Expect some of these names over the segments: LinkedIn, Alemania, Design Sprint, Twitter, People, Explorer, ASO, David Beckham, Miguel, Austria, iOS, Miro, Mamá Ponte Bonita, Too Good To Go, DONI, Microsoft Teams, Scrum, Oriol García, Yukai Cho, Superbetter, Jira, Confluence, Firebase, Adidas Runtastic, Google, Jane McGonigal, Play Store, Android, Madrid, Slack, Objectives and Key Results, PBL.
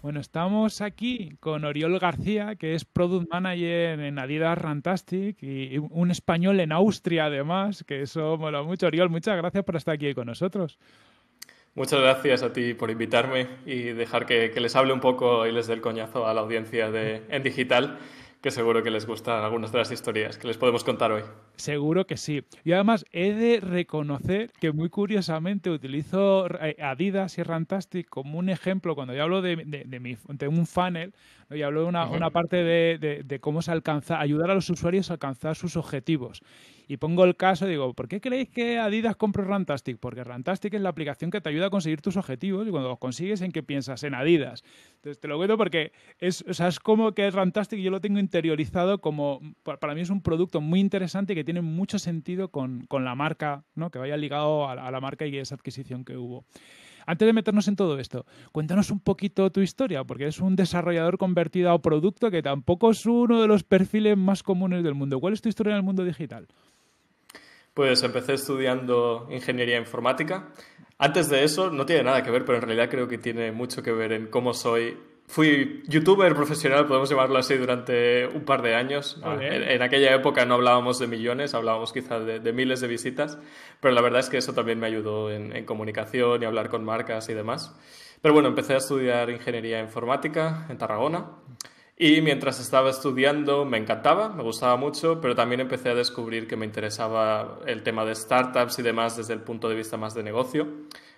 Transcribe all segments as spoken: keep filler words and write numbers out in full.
Bueno, estamos aquí con Oriol García, que es Product Manager en Adidas Runtastic y un español en Austria, además, que eso mola mucho. Oriol, muchas gracias por estar aquí con nosotros. Muchas gracias a ti por invitarme y dejar que, que les hable un poco y les dé el coñazo a la audiencia de en digital, que seguro que les gustan algunas de las historias que les podemos contar hoy. Seguro que sí. Y además he de reconocer que muy curiosamente utilizo Adidas y Runtastic como un ejemplo cuando yo hablo de, de, de, mi, de un funnel, ¿no? Y hablo de una, una parte de, de, de cómo se alcanza, ayudar a los usuarios a alcanzar sus objetivos. Y pongo el caso, digo, ¿por qué creéis que Adidas compró Runtastic? Porque Runtastic es la aplicación que te ayuda a conseguir tus objetivos y cuando los consigues, ¿en qué piensas? En Adidas. Entonces, te lo cuento porque es, o sea, es como que Runtastic yo lo tengo interiorizado como, para mí es un producto muy interesante que tiene mucho sentido con, con la marca, ¿no? Que vaya ligado a, a la marca y esa adquisición que hubo. Antes de meternos en todo esto, cuéntanos un poquito tu historia, porque es un desarrollador convertido a producto que tampoco es uno de los perfiles más comunes del mundo. ¿Cuál es tu historia en el mundo digital? Pues empecé estudiando ingeniería informática. Antes de eso, no tiene nada que ver, pero en realidad creo que tiene mucho que ver en cómo soy. Fui youtuber profesional, podemos llamarlo así, durante un par de años. Vale. En, en aquella época no hablábamos de millones, hablábamos quizá de, de miles de visitas, pero la verdad es que eso también me ayudó en, en comunicación y hablar con marcas y demás. Pero bueno, empecé a estudiar ingeniería informática en Tarragona y mientras estaba estudiando me encantaba, me gustaba mucho, pero también empecé a descubrir que me interesaba el tema de startups y demás desde el punto de vista más de negocio.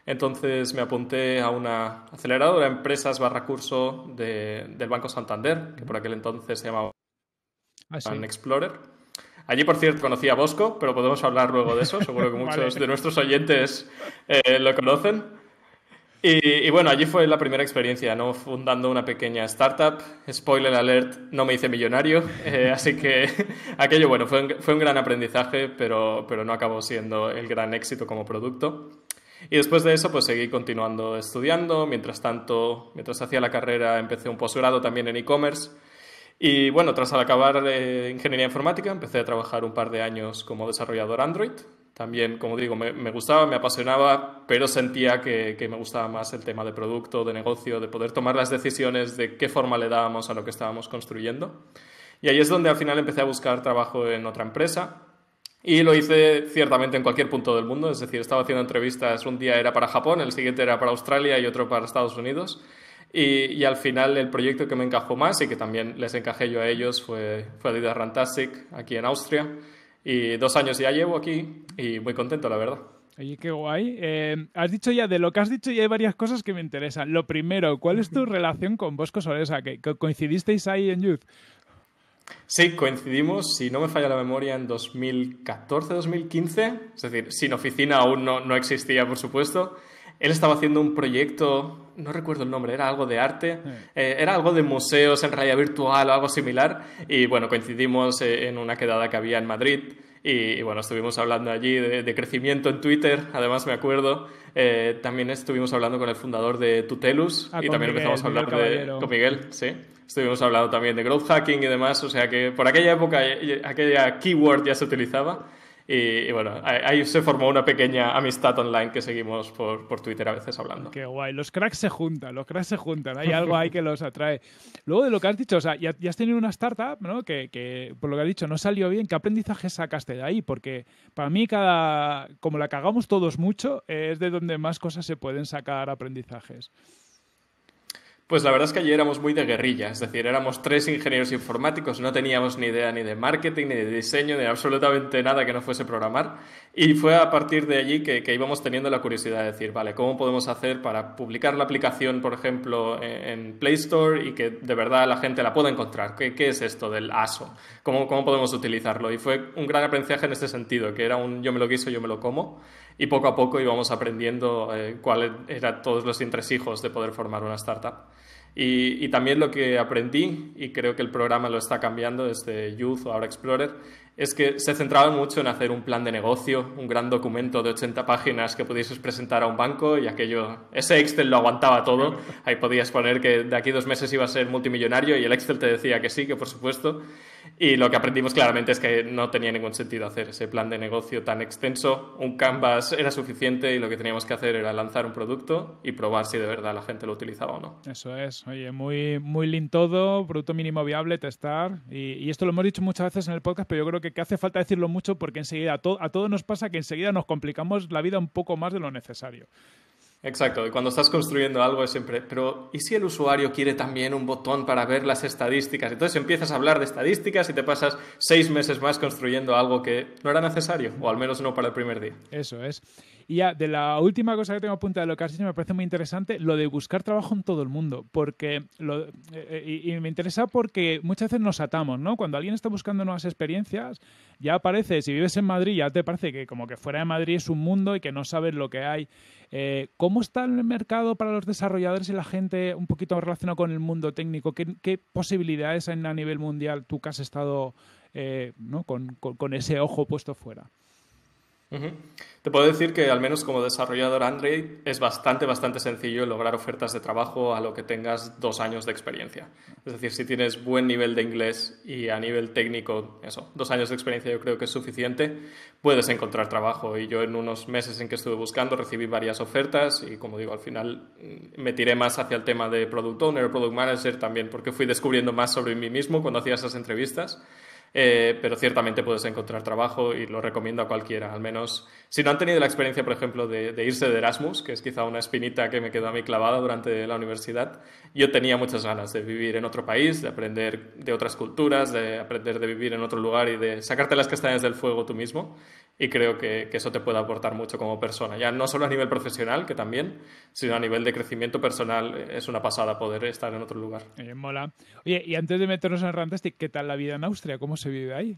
Entonces me apunté a una aceleradora de empresas barra curso de, del Banco Santander, que por aquel entonces se llamaba ah, sí. Explorer. Allí, por cierto, conocí a Bosco, pero podemos hablar luego de eso. Seguro que muchos vale. de nuestros oyentes eh, lo conocen. Y, y bueno, allí fue la primera experiencia, ¿no? Fundando una pequeña startup. Spoiler alert, no me hice millonario. Eh, así que aquello, bueno, fue un, fue un gran aprendizaje, pero, pero no acabó siendo el gran éxito como producto. Y después de eso, pues seguí continuando estudiando. Mientras tanto, mientras hacía la carrera, empecé un posgrado también en e-commerce. Y bueno, tras acabar eh, ingeniería informática, empecé a trabajar un par de años como desarrollador Android. También, como digo, me, me gustaba, me apasionaba, pero sentía que, que me gustaba más el tema de producto, de negocio, de poder tomar las decisiones de qué forma le dábamos a lo que estábamos construyendo. Y ahí es donde al final empecé a buscar trabajo en otra empresa. Y lo hice ciertamente en cualquier punto del mundo, es decir, estaba haciendo entrevistas, un día era para Japón, el siguiente era para Australia y otro para Estados Unidos. Y, y al final el proyecto que me encajó más y que también les encajé yo a ellos fue, fue Adidas Runtastic, aquí en Austria. Y dos años ya llevo aquí y muy contento, la verdad. Oye, qué guay. Eh, has dicho ya, de lo que has dicho ya hay varias cosas que me interesan. Lo primero, ¿cuál es tu relación con Bosco Sobresa? Que coincidisteis ahí en Youth. Sí, coincidimos, si no me falla la memoria, en dos mil catorce, dos mil quince, es decir, sin oficina aún no, no existía, por supuesto. Él estaba haciendo un proyecto, no recuerdo el nombre, era algo de arte, eh, era algo de museos en realidad virtual o algo similar, y bueno, coincidimos en una quedada que había en Madrid, y, y bueno, estuvimos hablando allí de, de crecimiento en Twitter, además me acuerdo, eh, también estuvimos hablando con el fundador de Tutelus, ah, y también Miguel, empezamos a hablar de, con Miguel, sí. Estuvimos hablando también de growth hacking y demás, o sea que por aquella época aquella keyword ya se utilizaba y, y bueno, ahí se formó una pequeña amistad online que seguimos por, por Twitter a veces hablando. Qué guay, los cracks se juntan, los cracks se juntan, hay algo ahí que los atrae. Luego de lo que has dicho, o sea, ya, ya has tenido una startup, ¿no? Que, que por lo que has dicho no salió bien, ¿qué aprendizaje sacaste de ahí? Porque para mí, cada como la cagamos todos mucho, es de donde más cosas se pueden sacar aprendizajes. Pues la verdad es que allí éramos muy de guerrilla, es decir, éramos tres ingenieros informáticos, no teníamos ni idea ni de marketing, ni de diseño, ni de absolutamente nada que no fuese programar, y fue a partir de allí que, que íbamos teniendo la curiosidad de decir, vale, ¿cómo podemos hacer para publicar la aplicación, por ejemplo, en, en Play Store y que de verdad la gente la pueda encontrar? ¿Qué, qué es esto del A S O? ¿Cómo, ¿Cómo podemos utilizarlo? Y fue un gran aprendizaje en este sentido, que era un yo me lo guiso, yo me lo como, y poco a poco íbamos aprendiendo eh, cuáles eran todos los entresijos de poder formar una startup. Y, y también lo que aprendí, y creo que el programa lo está cambiando desde Youth o ahora Explorer, es que se centraban mucho en hacer un plan de negocio, un gran documento de ochenta páginas que pudieses presentar a un banco, y aquello, ese Excel lo aguantaba todo. Ahí podías poner que de aquí a dos meses ibas a ser multimillonario y el Excel te decía que sí, que por supuesto. Y lo que aprendimos claramente es que no tenía ningún sentido hacer ese plan de negocio tan extenso. Un canvas era suficiente y lo que teníamos que hacer era lanzar un producto y probar si de verdad la gente lo utilizaba o no. Eso es. Oye, muy, muy lean todo, producto mínimo viable, testar. Y, y esto lo hemos dicho muchas veces en el podcast, pero yo creo que, que hace falta decirlo mucho porque enseguida to- a todos nos pasa que enseguida nos complicamos la vida un poco más de lo necesario. Exacto, y cuando estás construyendo algo es siempre, pero ¿y si el usuario quiere también un botón para ver las estadísticas? Entonces empiezas a hablar de estadísticas y te pasas seis meses más construyendo algo que no era necesario, o al menos no para el primer día. Eso es. Y ya, de la última cosa que tengo apuntada de lo que has dicho, me parece muy interesante lo de buscar trabajo en todo el mundo, porque lo, y, y me interesa porque muchas veces nos atamos, ¿no? Cuando alguien está buscando nuevas experiencias, ya aparece, si vives en Madrid, ya te parece que como que fuera de Madrid es un mundo y que no sabes lo que hay. Eh, ¿Cómo está el mercado para los desarrolladores y la gente un poquito relacionada con el mundo técnico? ¿Qué, qué posibilidades hay a nivel mundial tú que has estado eh, ¿no? con, con, con ese ojo puesto fuera? Uh-huh. Te puedo decir que al menos como desarrollador Android es bastante, bastante sencillo lograr ofertas de trabajo a lo que tengas dos años de experiencia. Es decir, si tienes buen nivel de inglés y a nivel técnico, eso, dos años de experiencia yo creo que es suficiente, puedes encontrar trabajo. Y yo en unos meses en que estuve buscando recibí varias ofertas y, como digo, al final me tiré más hacia el tema de Product Owner o Product Manager también porque fui descubriendo más sobre mí mismo cuando hacía esas entrevistas. Eh, pero ciertamente puedes encontrar trabajo y lo recomiendo a cualquiera, al menos si no han tenido la experiencia, por ejemplo, de, de irse de Erasmus, que es quizá una espinita que me quedó a mí clavada durante la universidad. Yo tenía muchas ganas de vivir en otro país, de aprender de otras culturas, de aprender de vivir en otro lugar y de sacarte las castañas del fuego tú mismo, y creo que, que eso te puede aportar mucho como persona, ya no solo a nivel profesional, que también, sino a nivel de crecimiento personal. Es una pasada poder estar en otro lugar. Eh, mola. Oye, y antes de meternos en Runtastic, ¿qué tal la vida en Austria? ¿Cómo se vive ahí?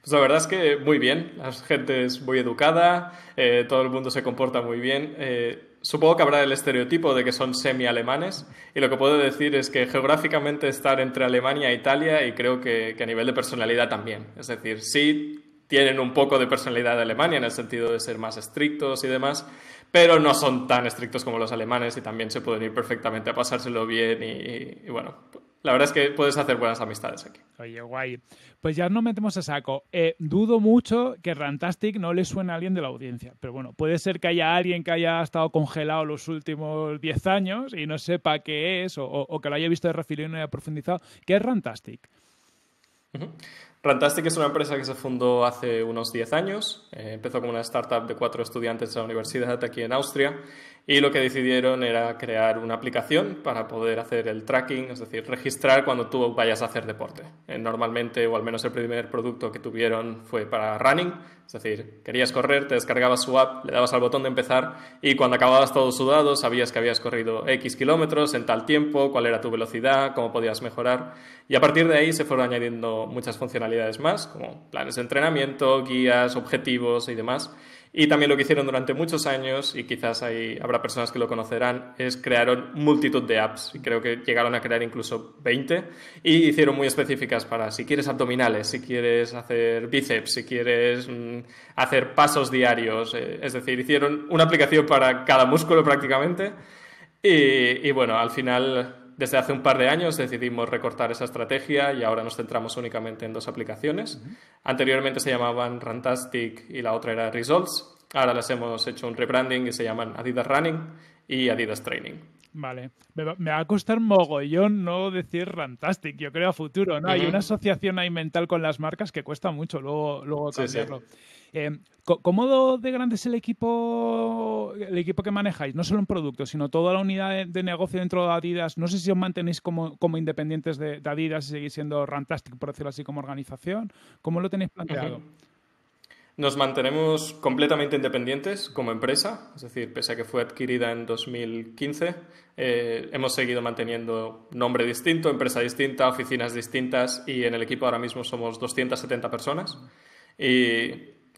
Pues la verdad es que muy bien, la gente es muy educada, eh, todo el mundo se comporta muy bien. Eh, supongo que habrá el estereotipo de que son semi-alemanes, y lo que puedo decir es que geográficamente estar entre Alemania e Italia, y creo que, que a nivel de personalidad también. Es decir, sí tienen un poco de personalidad de Alemania en el sentido de ser más estrictos y demás, pero no son tan estrictos como los alemanes, y también se pueden ir perfectamente a pasárselo bien y, y, y bueno, la verdad es que puedes hacer buenas amistades aquí. Oye, guay. Pues ya nos metemos a saco. Eh, dudo mucho que Runtastic no le suene a alguien de la audiencia, pero bueno, puede ser que haya alguien que haya estado congelado los últimos diez años y no sepa qué es, o, o que lo haya visto de refilón y no haya profundizado. ¿Qué es Runtastic? Uh-huh. Runtastic es una empresa que se fundó hace unos diez años. Eh, empezó como una startup de cuatro estudiantes de la universidad aquí en Austria, y lo que decidieron era crear una aplicación para poder hacer el tracking, es decir, registrar cuando tú vayas a hacer deporte. Eh, normalmente, o al menos el primer producto que tuvieron fue para running, es decir, querías correr, te descargabas su app, le dabas al botón de empezar y cuando acababas todo sudado sabías que habías corrido X kilómetros en tal tiempo, cuál era tu velocidad, cómo podías mejorar, y a partir de ahí se fueron añadiendo muchas funcionalidades más, como planes de entrenamiento, guías, objetivos y demás. Y también lo que hicieron durante muchos años, y quizás ahí habrá personas que lo conocerán, es crearon multitud de apps, y creo que llegaron a crear incluso veinte, y hicieron muy específicas para si quieres abdominales, si quieres hacer bíceps, si quieres mm, hacer pasos diarios, eh, es decir, hicieron una aplicación para cada músculo prácticamente. Y, y bueno, al final, desde hace un par de años decidimos recortar esa estrategia y ahora nos centramos únicamente en dos aplicaciones. Uh-huh. Anteriormente se llamaban Runtastic y la otra era Results. Ahora les hemos hecho un rebranding y se llaman Adidas Running y Adidas Training. Vale. Me va, me va a costar mogollón no decir Runtastic, yo creo, a futuro, ¿no? Uh-huh. Hay una asociación ahí mental con las marcas que cuesta mucho luego, luego cambiarlo. Sí, sí. Eh, ¿Cómo de grande es el equipo, el equipo que manejáis? No solo en producto, sino toda la unidad de, de negocio dentro de Adidas. No sé si os mantenéis como, como independientes de, de Adidas y seguís siendo Runtastic, por decirlo así, como organización. ¿Cómo lo tenéis planteado? Uh-huh. Nos mantenemos completamente independientes como empresa, es decir, pese a que fue adquirida en dos mil quince, eh, hemos seguido manteniendo nombre distinto, empresa distinta, oficinas distintas, y en el equipo ahora mismo somos doscientas setenta personas. Y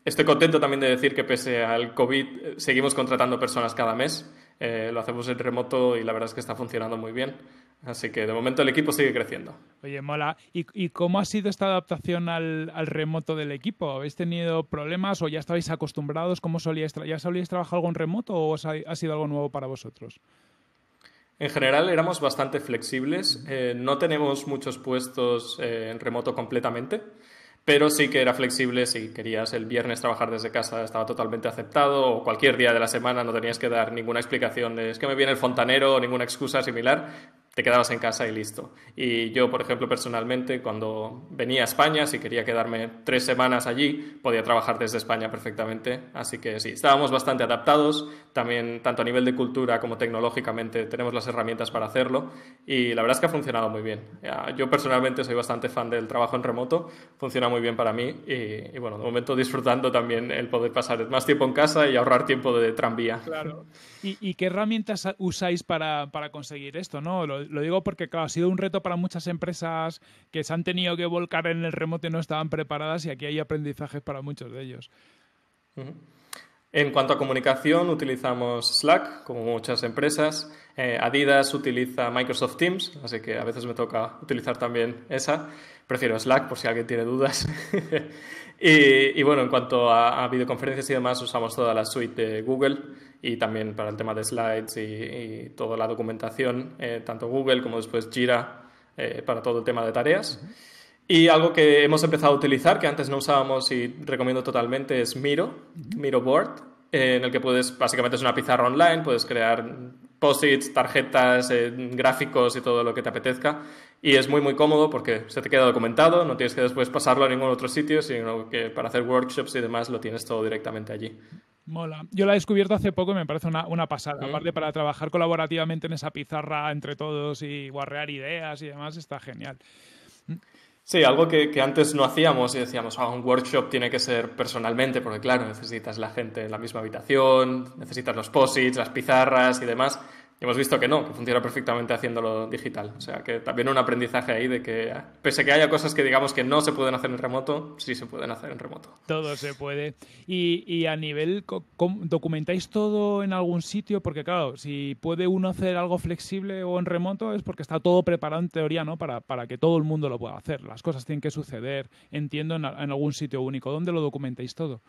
estoy contento también de decir que pese al COVID seguimos contratando personas cada mes. eh, lo hacemos en remoto y la verdad es que está funcionando muy bien. Así que de momento el equipo sigue creciendo. Oye, mola. ¿Y, y cómo ha sido esta adaptación al, al remoto del equipo? ¿Habéis tenido problemas o ya estabais acostumbrados? ¿Cómo solíais tra- ¿Ya solíais trabajar algo en remoto o os ha, ha sido algo nuevo para vosotros? En general éramos bastante flexibles. Eh, no tenemos muchos puestos eh, en remoto completamente, pero sí que era flexible. Si querías el viernes trabajar desde casa estaba totalmente aceptado, o cualquier día de la semana, no tenías que dar ninguna explicación de es que me viene el fontanero o ninguna excusa similar. Te quedabas en casa y listo. Y yo, por ejemplo, personalmente, cuando venía a España, si quería quedarme tres semanas allí, podía trabajar desde España perfectamente. Así que sí, estábamos bastante adaptados, también tanto a nivel de cultura como tecnológicamente tenemos las herramientas para hacerlo y la verdad es que ha funcionado muy bien. Yo personalmente soy bastante fan del trabajo en remoto, funciona muy bien para mí y, y bueno, de momento disfrutando también el poder pasar más tiempo en casa y ahorrar tiempo de tranvía. Claro. ¿Y, y qué herramientas usáis para, para conseguir esto, no? Lo, Lo digo porque, claro, ha sido un reto para muchas empresas que se han tenido que volcar en el remoto y no estaban preparadas, y aquí hay aprendizajes para muchos de ellos. Uh-huh. En cuanto a comunicación, utilizamos Slack, como muchas empresas. Eh, Adidas utiliza Microsoft Teams, así que a veces me toca utilizar también esa. Prefiero Slack, por si alguien tiene dudas. y, y bueno, en cuanto a, a videoconferencias y demás, usamos toda la suite de Google y también para el tema de slides y, y toda la documentación, eh, tanto Google como después Jira, eh, para todo el tema de tareas. Uh-huh. Y algo que hemos empezado a utilizar, que antes no usábamos y recomiendo totalmente, es Miro, Miro Board, eh, en el que puedes, básicamente es una pizarra online, puedes crear post-its, tarjetas, eh, gráficos y todo lo que te apetezca. Y es muy, muy cómodo porque se te queda documentado, no tienes que después pasarlo a ningún otro sitio, sino que para hacer workshops y demás lo tienes todo directamente allí. Mola. Yo la he descubierto hace poco y me parece una, una pasada. Sí. Aparte, para trabajar colaborativamente en esa pizarra entre todos y guarrear ideas y demás, está genial. Sí, algo que, que antes no hacíamos y decíamos, ah, un workshop tiene que ser personalmente, porque claro, necesitas la gente en la misma habitación, necesitas los post-its, las pizarras y demás. Y hemos visto que no, que funciona perfectamente haciéndolo digital. O sea, que también un aprendizaje ahí de que, pese a que haya cosas que digamos que no se pueden hacer en remoto, sí se pueden hacer en remoto. Todo se puede. Y, y a nivel, ¿documentáis todo en algún sitio? Porque claro, si puede uno hacer algo flexible o en remoto es porque está todo preparado en teoría, ¿no? Para, para que todo el mundo lo pueda hacer. Las cosas tienen que suceder, entiendo, en, en algún sitio único. ¿Dónde lo documentáis todo?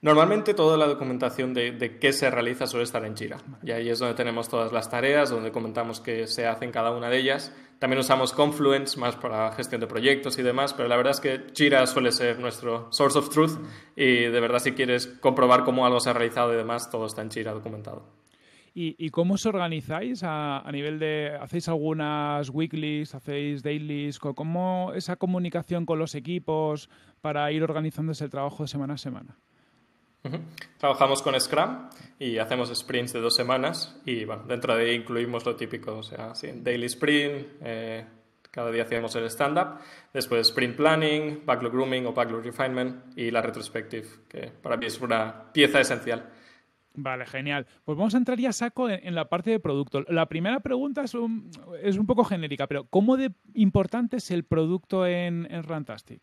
Normalmente toda la documentación de, de qué se realiza suele estar en Jira. Y ahí es donde tenemos todas las tareas, donde comentamos qué se hace en cada una de ellas. También usamos Confluence más para gestión de proyectos y demás, pero la verdad es que Jira suele ser nuestro source of truth y de verdad si quieres comprobar cómo algo se ha realizado y demás, todo está en Jira documentado. ¿Y, y cómo os organizáis a, a nivel de... ¿Hacéis algunas weeklies? ¿Hacéis dailies? ¿Cómo esa comunicación con los equipos para ir organizándose el trabajo de semana a semana? Uh-huh. Trabajamos con Scrum y hacemos sprints de dos semanas y bueno, dentro de ahí incluimos lo típico, o sea, sí, daily sprint, eh, cada día hacíamos el stand-up, después sprint planning, backlog grooming o backlog refinement y la retrospective, que para mí es una pieza esencial. Vale, genial. Pues vamos a entrar ya saco en la parte de producto. La primera pregunta es un, es un poco genérica, pero ¿cómo de importante es el producto en, en Runtastic?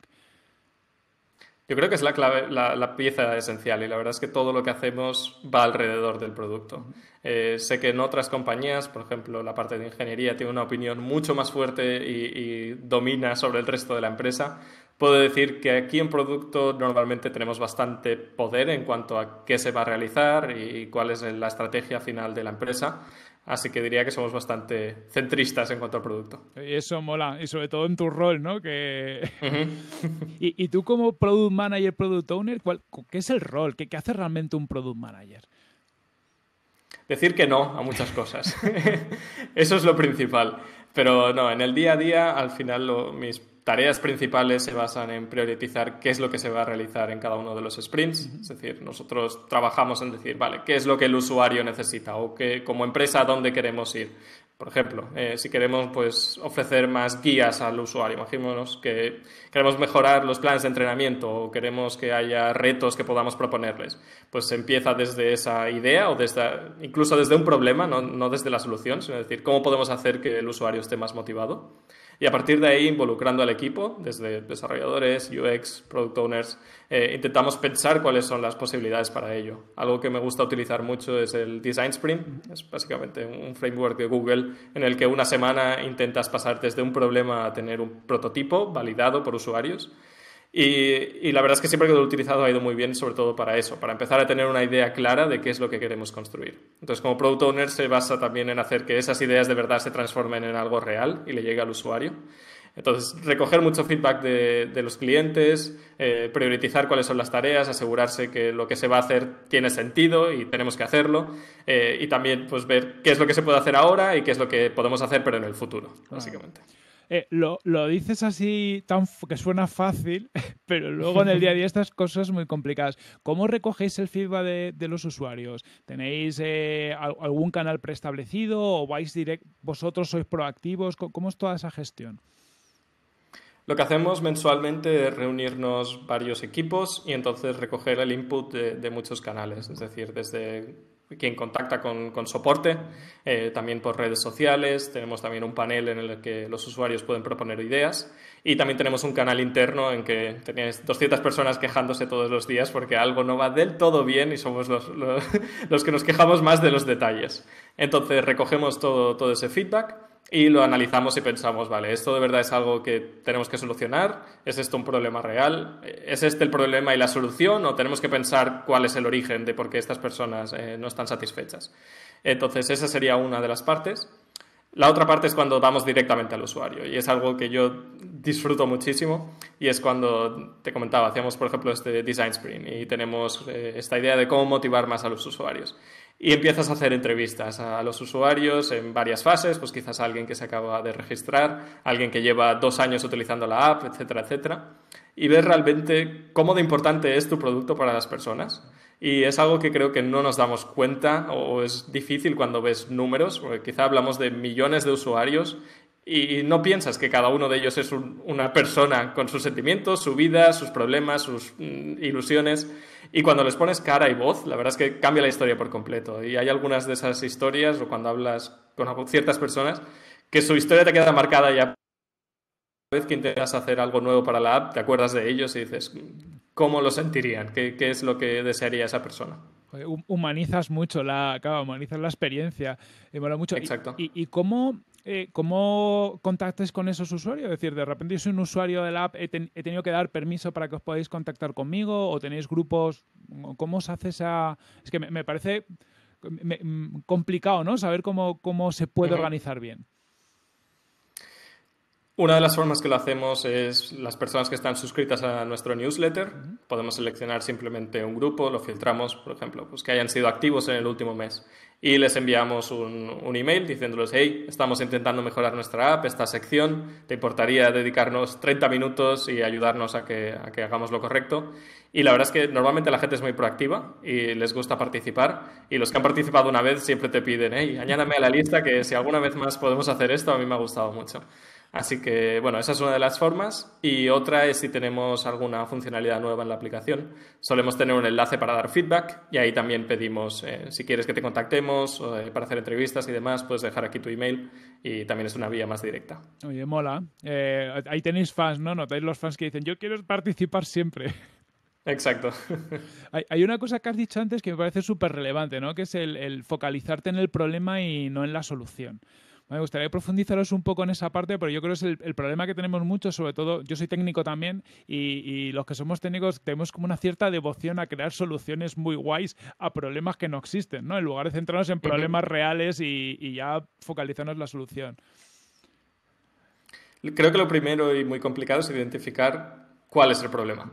Yo creo que es la clave, la, la pieza esencial y la verdad es que todo lo que hacemos va alrededor del producto. Eh, sé que en otras compañías, por ejemplo, la parte de ingeniería tiene una opinión mucho más fuerte y, y domina sobre el resto de la empresa. Puedo decir que aquí en producto normalmente tenemos bastante poder en cuanto a qué se va a realizar y cuál es la estrategia final de la empresa. Así que diría que somos bastante centristas en cuanto al producto. Y eso mola, y sobre todo en tu rol, ¿no? Que... Uh-huh. y, y tú como Product Manager, Product Owner, ¿cuál, ¿qué es el rol? ¿Qué, ¿Qué hace realmente un Product Manager? Decir que no a muchas cosas. Eso es lo principal. Pero no, en el día a día, al final, lo, mis tareas principales se basan en priorizar qué es lo que se va a realizar en cada uno de los sprints. Uh-huh. Es decir, nosotros trabajamos en decir, vale, qué es lo que el usuario necesita o que, como empresa, dónde queremos ir. Por ejemplo, eh, si queremos pues, ofrecer más guías al usuario, imaginémonos que queremos mejorar los planes de entrenamiento o queremos que haya retos que podamos proponerles, pues se empieza desde esa idea o desde, incluso desde un problema, no, no desde la solución, sino decir, ¿cómo podemos hacer que el usuario esté más motivado? y a partir de ahí, involucrando al equipo, desde desarrolladores, U X, product owners, eh, intentamos pensar cuáles son las posibilidades para ello. Algo que me gusta utilizar mucho es el Design Sprint, es básicamente un framework de Google en el que una semana intentas pasar desde un problema a tener un prototipo validado por usuarios. Y, y la verdad es que siempre que lo he utilizado ha ido muy bien, sobre todo para eso, para empezar a tener una idea clara de qué es lo que queremos construir. Entonces, como Product Owner se basa también en hacer que esas ideas de verdad se transformen en algo real y le llegue al usuario. Entonces, recoger mucho feedback de, de los clientes, eh, priorizar cuáles son las tareas, asegurarse que lo que se va a hacer tiene sentido y tenemos que hacerlo, eh, y también pues ver qué es lo que se puede hacer ahora y qué es lo que podemos hacer pero en el futuro, básicamente. Ah. Eh, lo, lo dices así tan que suena fácil, pero luego en el día a día estas cosas muy complicadas. ¿Cómo recogéis el feedback de, de los usuarios? ¿Tenéis eh, algún canal preestablecido o vais direct, vosotros sois proactivos? ¿Cómo, cómo es toda esa gestión? Lo que hacemos mensualmente es reunirnos varios equipos y entonces recoger el input de, de muchos canales, es decir, desde quien contacta con, con soporte, eh, también por redes sociales, tenemos también un panel en el que los usuarios pueden proponer ideas y también tenemos un canal interno en que tenéis doscientas personas quejándose todos los días porque algo no va del todo bien y somos los, los, los que nos quejamos más de los detalles. Entonces recogemos todo, todo ese feedback y lo analizamos y pensamos, vale, ¿esto de verdad es algo que tenemos que solucionar? ¿Es esto un problema real? ¿Es este el problema y la solución? ¿O tenemos que pensar cuál es el origen de por qué estas personas eh, no están satisfechas? Entonces, esa sería una de las partes. La otra parte es cuando vamos directamente al usuario y es algo que yo disfruto muchísimo y es cuando, te comentaba, hacíamos por ejemplo este Design Sprint y tenemos eh, esta idea de cómo motivar más a los usuarios. Y empiezas a hacer entrevistas a los usuarios en varias fases, pues quizás alguien que se acaba de registrar, alguien que lleva dos años utilizando la app, etcétera, etcétera. Y ver realmente cómo de importante es tu producto para las personas. Y es algo que creo que no nos damos cuenta o es difícil cuando ves números, porque quizá hablamos de millones de usuarios y no piensas que cada uno de ellos es un, una persona con sus sentimientos, su vida, sus problemas, sus mm, ilusiones. Y cuando les pones cara y voz, la verdad es que cambia la historia por completo. Y hay algunas de esas historias, o cuando hablas con ciertas personas, que su historia te queda marcada ya. Cada vez que intentas hacer algo nuevo para la app, te acuerdas de ellos y dices, ¿cómo lo sentirían? ¿Qué, qué es lo que desearía esa persona? Humanizas mucho la, claro, humanizas la experiencia. Eh, mola mucho. Exacto. ¿Y, y, y cómo...? Eh, ¿Cómo contactáis con esos usuarios? Es decir, de repente yo soy un usuario de la app, he, ten, he tenido que dar permiso para que os podáis contactar conmigo o tenéis grupos. ¿Cómo os hace esa...? Es que me, me parece me, complicado, ¿no? Saber cómo, cómo se puede uh-huh. organizar bien. Una de las formas que lo hacemos es las personas que están suscritas a nuestro newsletter. Uh-huh. Podemos seleccionar simplemente un grupo, lo filtramos, por ejemplo, pues que hayan sido activos en el último mes. Y les enviamos un, un email diciéndoles, hey, estamos intentando mejorar nuestra app, esta sección, ¿te importaría dedicarnos treinta minutos y ayudarnos a que, a que hagamos lo correcto? Y la verdad es que normalmente la gente es muy proactiva y les gusta participar. Y los que han participado una vez siempre te piden, hey, añádame a la lista que si alguna vez más podemos hacer esto, a mí me ha gustado mucho. Así que, bueno, esa es una de las formas. Y otra es si tenemos alguna funcionalidad nueva en la aplicación. Solemos tener un enlace para dar feedback y ahí también pedimos, eh, si quieres que te contactemos eh, para hacer entrevistas y demás, puedes dejar aquí tu email y también es una vía más directa. Oye, mola. Eh, ahí tenéis fans, ¿no? Notáis los fans que dicen, yo quiero participar siempre. Exacto. Hay, hay una cosa que has dicho antes que me parece súper relevante, ¿no? Que es el, el focalizarte en el problema y no en la solución. Me gustaría profundizaros un poco en esa parte, pero yo creo que es el, el problema que tenemos mucho, sobre todo, yo soy técnico también, y, y los que somos técnicos tenemos como una cierta devoción a crear soluciones muy guays a problemas que no existen, ¿no? En lugar de centrarnos en problemas reales y, y ya focalizarnos en la solución. Creo que lo primero y muy complicado es identificar cuál es el problema.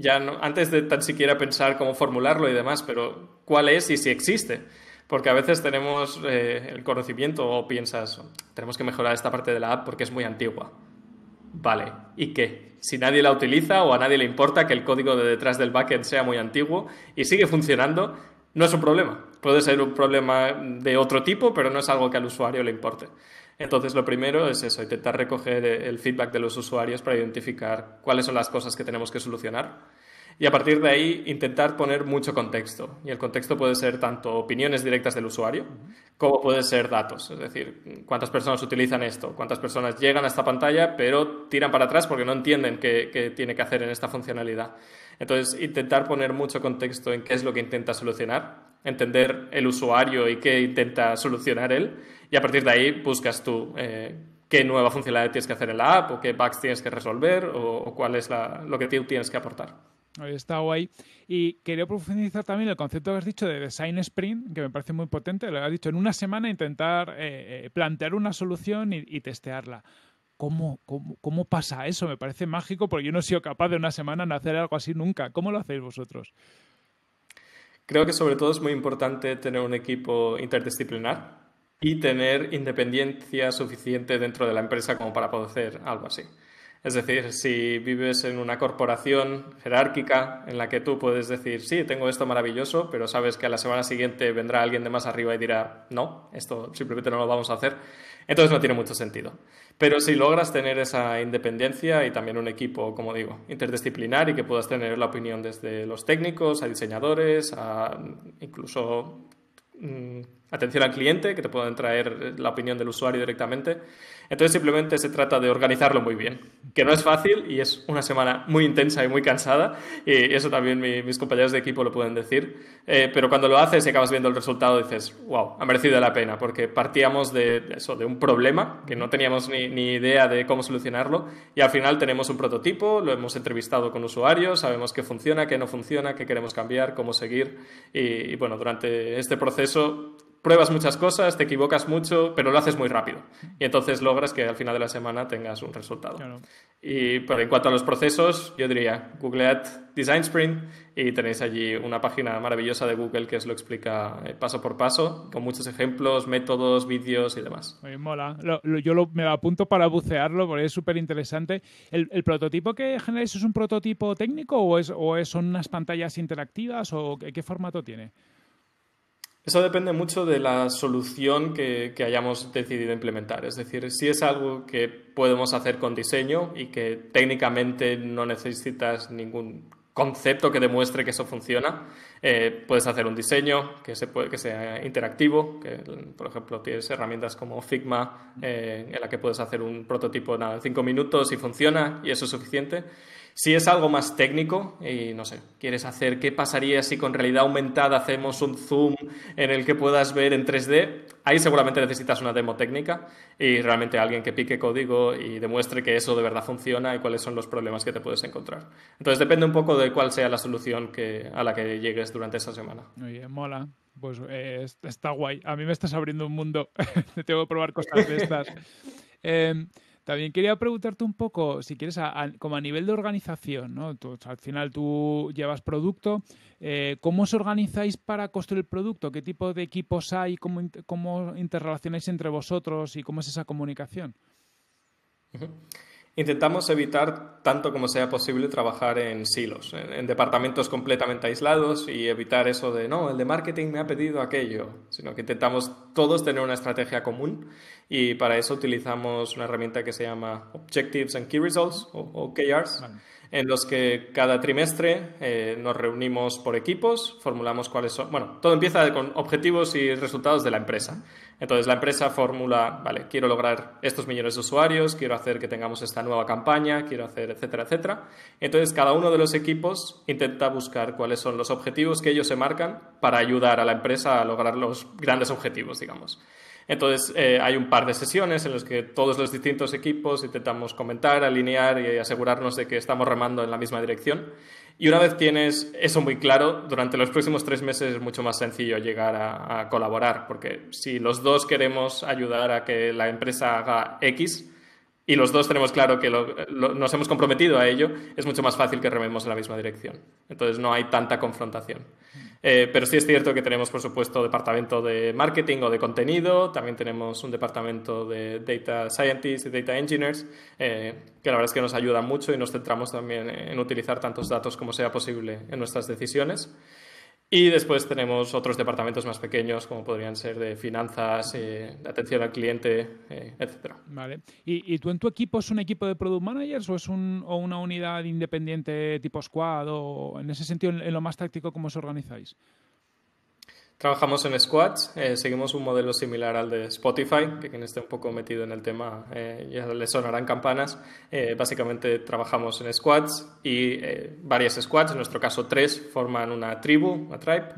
Ya no, antes de tan siquiera pensar cómo formularlo y demás, pero cuál es y si existe. Porque a veces tenemos eh, el conocimiento o piensas, tenemos que mejorar esta parte de la app porque es muy antigua. Vale, ¿y qué? Si nadie la utiliza o a nadie le importa que el código de detrás del backend sea muy antiguo y sigue funcionando, no es un problema. Puede ser un problema de otro tipo, pero no es algo que al usuario le importe. Entonces, lo primero es eso, intentar recoger el feedback de los usuarios para identificar cuáles son las cosas que tenemos que solucionar. y a partir de ahí intentar poner mucho contexto. Y el contexto puede ser tanto opiniones directas del usuario como puede ser datos. Es decir, cuántas personas utilizan esto, cuántas personas llegan a esta pantalla pero tiran para atrás porque no entienden qué, qué tiene que hacer en esta funcionalidad. Entonces, intentar poner mucho contexto en qué es lo que intenta solucionar, entender el usuario y qué intenta solucionar él, y a partir de ahí buscas tú eh, qué nueva funcionalidad tienes que hacer en la app o qué bugs tienes que resolver o, o cuál es la, lo que tú tienes que aportar. Está guay. Y quería profundizar también el concepto que has dicho de Design Sprint, que me parece muy potente. Lo has dicho, en una semana intentar eh, plantear una solución y, y testearla. ¿Cómo, cómo, ¿Cómo pasa eso? Me parece mágico porque yo no he sido capaz de una semana de hacer algo así nunca. ¿Cómo lo hacéis vosotros? Creo que sobre todo es muy importante tener un equipo interdisciplinar y tener independencia suficiente dentro de la empresa como para poder hacer algo así. Es decir, si vives en una corporación jerárquica en la que tú puedes decir, sí, tengo esto maravilloso, pero sabes que a la semana siguiente vendrá alguien de más arriba y dirá, no, esto simplemente no lo vamos a hacer, entonces no tiene mucho sentido. Pero si logras tener esa independencia y también un equipo, como digo, interdisciplinar y que puedas tener la opinión desde los técnicos, a diseñadores, a incluso mmm, atención al cliente, que te pueden traer la opinión del usuario directamente. Entonces simplemente se trata de organizarlo muy bien, que no es fácil y es una semana muy intensa y muy cansada, y eso también mi, mis compañeros de equipo lo pueden decir, eh, pero cuando lo haces y acabas viendo el resultado dices, wow, ha merecido la pena, porque partíamos de eso, de un problema que no teníamos ni, ni idea de cómo solucionarlo, y al final tenemos un prototipo, lo hemos entrevistado con usuarios, sabemos qué funciona, qué no funciona, qué queremos cambiar, cómo seguir, y, y bueno, durante este proceso pruebas muchas cosas, te equivocas mucho, pero lo haces muy rápido. Y entonces logras que al final de la semana tengas un resultado. Claro. Y pero en cuanto a los procesos, yo diría, googlead Design Sprint y tenéis allí una página maravillosa de Google que os lo explica paso por paso, con muchos ejemplos, métodos, vídeos y demás. Muy mola. Lo, lo, yo lo, me lo apunto para bucearlo porque es súper interesante. ¿El, ¿El prototipo que generáis es un prototipo técnico o, es, o es, son unas pantallas interactivas o qué, qué formato tiene? Eso depende mucho de la solución que, que hayamos decidido implementar. Es decir, si es algo que podemos hacer con diseño y que técnicamente no necesitas ningún concepto que demuestre que eso funciona, eh, puedes hacer un diseño que, se puede, que sea interactivo, que por ejemplo tienes herramientas como Figma eh, en la que puedes hacer un prototipo nada, en cinco minutos y funciona y eso es suficiente. Si es algo más técnico y, no sé, quieres hacer qué pasaría si con realidad aumentada hacemos un zoom en el que puedas ver en tres D, ahí seguramente necesitas una demo técnica y realmente alguien que pique código y demuestre que eso de verdad funciona y cuáles son los problemas que te puedes encontrar. Entonces depende un poco de cuál sea la solución que, a la que llegues durante esa semana. Oye, mola. Pues eh, está guay. A mí me estás abriendo un mundo. Tengo que probar cosas de estas. eh... También quería preguntarte un poco, si quieres, a, a, como a nivel de organización, ¿no? Tú, al final tú llevas producto, eh, ¿cómo os organizáis para construir el producto? ¿Qué tipo de equipos hay? ¿Cómo, cómo interrelacionáis entre vosotros? ¿Y cómo es esa comunicación? Uh-huh. Intentamos evitar, tanto como sea posible, trabajar en silos, en, en departamentos completamente aislados y evitar eso de, no, el de marketing me ha pedido aquello, sino que intentamos todos tener una estrategia común y para eso utilizamos una herramienta que se llama Objectives and Key Results, o O K Rs, vale. En los que cada trimestre eh, nos reunimos por equipos, formulamos cuáles son... Bueno, todo empieza con objetivos y resultados de la empresa. Entonces la empresa formula, vale, quiero lograr estos millones de usuarios, quiero hacer que tengamos esta nueva campaña, quiero hacer etcétera, etcétera. Entonces cada uno de los equipos intenta buscar cuáles son los objetivos que ellos se marcan para ayudar a la empresa a lograr los grandes objetivos, digamos. Entonces eh, hay un par de sesiones en las que todos los distintos equipos intentamos comentar, alinear y asegurarnos de que estamos remando en la misma dirección. Y una vez tienes eso muy claro, durante los próximos tres meses es mucho más sencillo llegar a, a colaborar, porque si los dos queremos ayudar a que la empresa haga X y los dos tenemos claro que lo, lo, nos hemos comprometido a ello, es mucho más fácil que rememos en la misma dirección. Entonces no hay tanta confrontación. Eh, pero sí es cierto que tenemos, por supuesto, departamento de marketing o de contenido, también tenemos un departamento de data scientists y data engineers, eh, que la verdad es que nos ayuda mucho y nos centramos también en utilizar tantos datos como sea posible en nuestras decisiones. Y después tenemos otros departamentos más pequeños, como podrían ser de finanzas, eh, de atención al cliente, eh, etcétera. Vale. ¿Y, ¿Y tú en tu equipo es un equipo de product managers o es un, o una unidad independiente tipo squad? O en ese sentido, en, en lo más táctico, ¿cómo os organizáis? Trabajamos en squads, eh, seguimos un modelo similar al de Spotify, que quien esté un poco metido en el tema eh, ya le sonarán campanas. Eh, básicamente trabajamos en squads y eh, varias squads, en nuestro caso tres, forman una tribu, una tribe.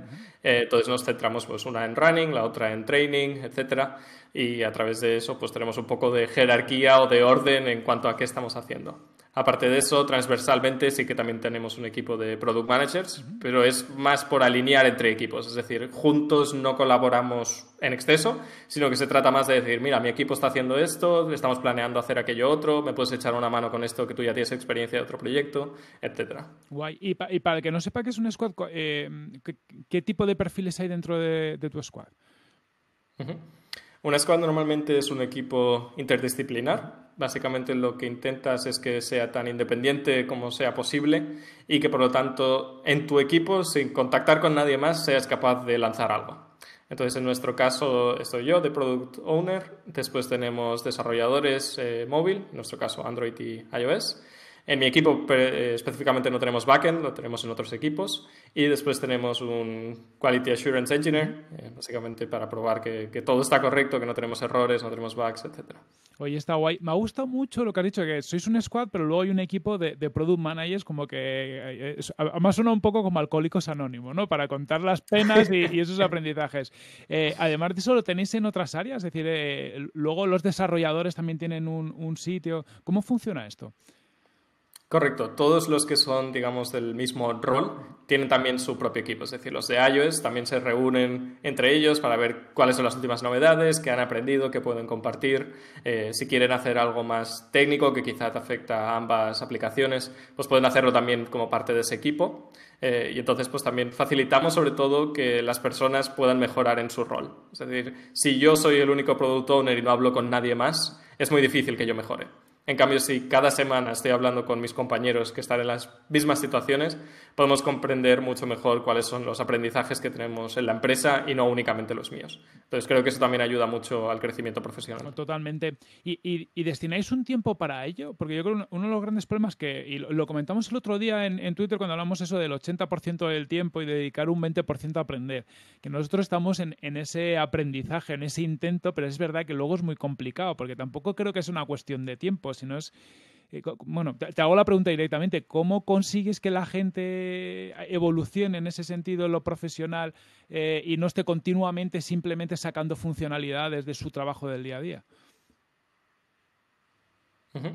Eh, entonces nos centramos pues una en running, la otra en training, etcétera. Y a través de eso pues tenemos un poco de jerarquía o de orden en cuanto a qué estamos haciendo. Aparte de eso, transversalmente sí que también tenemos un equipo de Product Managers, uh-huh. pero es más por alinear entre equipos. Es decir, juntos no colaboramos en exceso, sino que se trata más de decir, mira, mi equipo está haciendo esto, estamos planeando hacer aquello otro, me puedes echar una mano con esto que tú ya tienes experiencia de otro proyecto, etcétera. Guay. Y, pa- y para el que no sepa qué es un squad, eh, ¿qué, ¿qué tipo de perfiles hay dentro de, de tu squad? Uh-huh. Un squad normalmente es un equipo interdisciplinar. Básicamente lo que intentas es que sea tan independiente como sea posible y que, por lo tanto, en tu equipo, sin contactar con nadie más, seas capaz de lanzar algo. Entonces, en nuestro caso, estoy yo de Product Owner. Después tenemos desarrolladores eh, móvil, en nuestro caso Android y iOS. En mi equipo eh, específicamente no tenemos backend, lo tenemos en otros equipos. Y después tenemos un Quality Assurance Engineer, eh, básicamente para probar que, que todo está correcto, que no tenemos errores, no tenemos bugs, etcétera. Oye, está guay. Me ha gustado mucho lo que has dicho, que sois un squad, pero luego hay un equipo de, de Product Managers como que... Eh, además suena un poco como Alcohólicos Anónimos, ¿no? Para contar las penas y, y esos aprendizajes. Eh, además de eso, ¿lo tenéis en otras áreas? Es decir, eh, luego los desarrolladores también tienen un, un sitio. ¿Cómo funciona esto? Correcto. Todos los que son, digamos, del mismo rol tienen también su propio equipo. Es decir, los de iOS también se reúnen entre ellos para ver cuáles son las últimas novedades, qué han aprendido, qué pueden compartir. Eh, si quieren hacer algo más técnico que quizás afecta a ambas aplicaciones, pues pueden hacerlo también como parte de ese equipo. Eh, y entonces pues también facilitamos sobre todo que las personas puedan mejorar en su rol. Es decir, si yo soy el único Product Owner y no hablo con nadie más, es muy difícil que yo mejore. En cambio, si cada semana estoy hablando con mis compañeros que están en las mismas situaciones, podemos comprender mucho mejor cuáles son los aprendizajes que tenemos en la empresa y no únicamente los míos. Entonces, creo que eso también ayuda mucho al crecimiento profesional. Totalmente. ¿Y, y, y destináis un tiempo para ello? Porque yo creo que uno de los grandes problemas que, y lo comentamos el otro día en, en Twitter cuando hablamos eso del ochenta por ciento del tiempo y dedicar un veinte por ciento a aprender, que nosotros estamos en, en ese aprendizaje, en ese intento, pero es verdad que luego es muy complicado porque tampoco creo que es una cuestión de tiempo, si no es... Eh, bueno, te hago la pregunta directamente. ¿Cómo consigues que la gente evolucione en ese sentido, en lo profesional, eh, y no esté continuamente simplemente sacando funcionalidades de su trabajo del día a día? Uh-huh.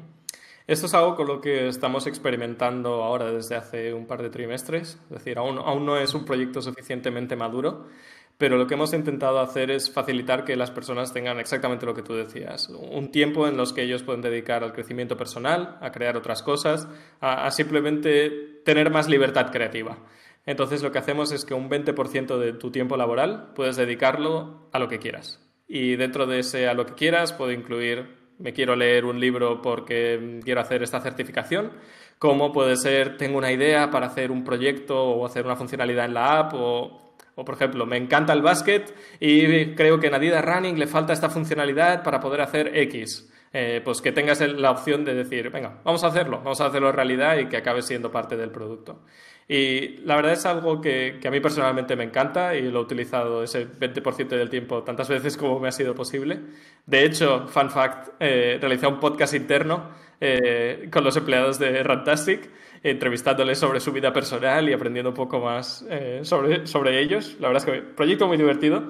Esto es algo con lo que estamos experimentando ahora desde hace un par de trimestres. Es decir, aún, aún no es un proyecto suficientemente maduro, pero lo que hemos intentado hacer es facilitar que las personas tengan exactamente lo que tú decías, un tiempo en los que ellos pueden dedicar al crecimiento personal, a crear otras cosas, a, a simplemente tener más libertad creativa. Entonces lo que hacemos es que un veinte por ciento de tu tiempo laboral puedes dedicarlo a lo que quieras. Y dentro de ese a lo que quieras puede incluir... me quiero leer un libro porque quiero hacer esta certificación, como puede ser tengo una idea para hacer un proyecto o hacer una funcionalidad en la app, o, o por ejemplo, me encanta el básquet y creo que en Adidas Running le falta esta funcionalidad para poder hacer X. Eh, pues que tengas la opción de decir, venga, vamos a hacerlo, vamos a hacerlo realidad y que acabe siendo parte del producto. Y la verdad es algo que, que a mí personalmente me encanta y lo he utilizado ese veinte por ciento del tiempo tantas veces como me ha sido posible. De hecho, fun fact, eh, realicé un podcast interno eh, con los empleados de Runtastic, entrevistándoles sobre su vida personal y aprendiendo un poco más eh, sobre, sobre ellos. La verdad es que un proyecto muy divertido,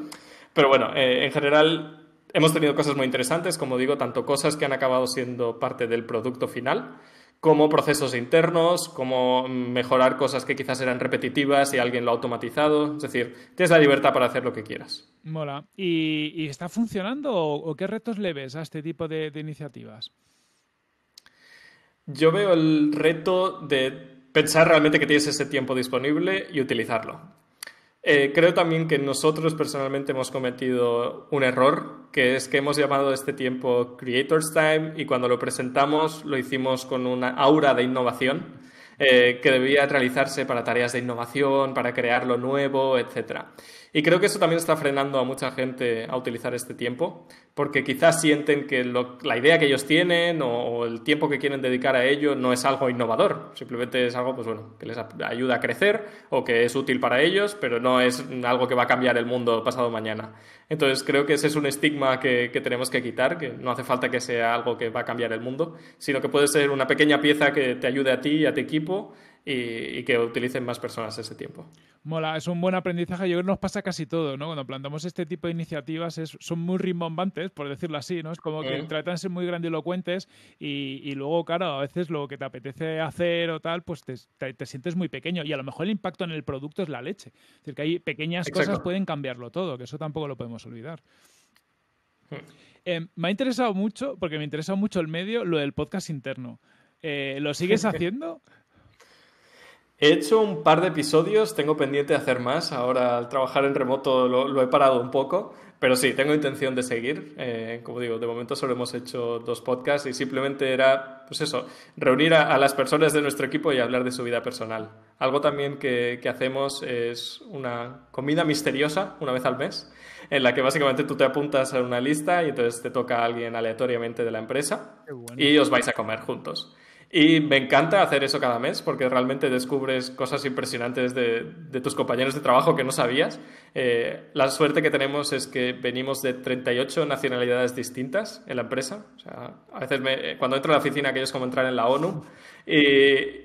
pero bueno, eh, en general... hemos tenido cosas muy interesantes, como digo, tanto cosas que han acabado siendo parte del producto final, como procesos internos, como mejorar cosas que quizás eran repetitivas y alguien lo ha automatizado. Es decir, tienes la libertad para hacer lo que quieras. Mola. ¿Y, y está funcionando o, o qué retos le ves a este tipo de, de iniciativas? Yo veo el reto de pensar realmente que tienes ese tiempo disponible y utilizarlo. Eh, creo también que nosotros personalmente hemos cometido un error, que es que hemos llamado este tiempo Creator's Time y cuando lo presentamos lo hicimos con una aura de innovación eh, que debía realizarse para tareas de innovación, para crear lo nuevo, etcétera. Y creo que eso también está frenando a mucha gente a utilizar este tiempo, porque quizás sienten que lo, la idea que ellos tienen o, o el tiempo que quieren dedicar a ello no es algo innovador, simplemente es algo pues bueno, que les ayuda a crecer o que es útil para ellos, pero no es algo que va a cambiar el mundo pasado mañana. Entonces creo que ese es un estigma que, que tenemos que quitar, que no hace falta que sea algo que va a cambiar el mundo, sino que puede ser una pequeña pieza que te ayude a ti y a tu equipo y, y que utilicen más personas ese tiempo. Mola, es un buen aprendizaje. Yo creo que nos pasa casi todo, ¿no? Cuando plantamos este tipo de iniciativas es, son muy rimbombantes, por decirlo así, ¿no? Es como que eh. tratan de ser muy grandilocuentes y, y luego, claro, a veces lo que te apetece hacer o tal, pues te, te, te sientes muy pequeño y a lo mejor el impacto en el producto es la leche. Es decir, que hay pequeñas Exacto. cosas pueden cambiarlo todo, que eso tampoco lo podemos olvidar. Eh. Eh, me ha interesado mucho, porque me interesa mucho el medio, lo del podcast interno. Eh, ¿Lo sigues haciendo? He hecho un par de episodios, tengo pendiente de hacer más. Ahora al trabajar en remoto lo, lo he parado un poco, pero sí, tengo intención de seguir. Eh, como digo, de momento solo hemos hecho dos podcasts y simplemente era, pues eso, reunir a, a las personas de nuestro equipo y hablar de su vida personal. Algo también que, que hacemos es una comida misteriosa una vez al mes, en la que básicamente tú te apuntas a una lista y entonces te toca a alguien aleatoriamente de la empresa y os vais a comer juntos. Y me encanta hacer eso cada mes porque realmente descubres cosas impresionantes de, de tus compañeros de trabajo que no sabías. Eh, la suerte que tenemos es que venimos de treinta y ocho nacionalidades distintas en la empresa. O sea, a veces me, cuando entro a la oficina que es como entrar en la ONU y,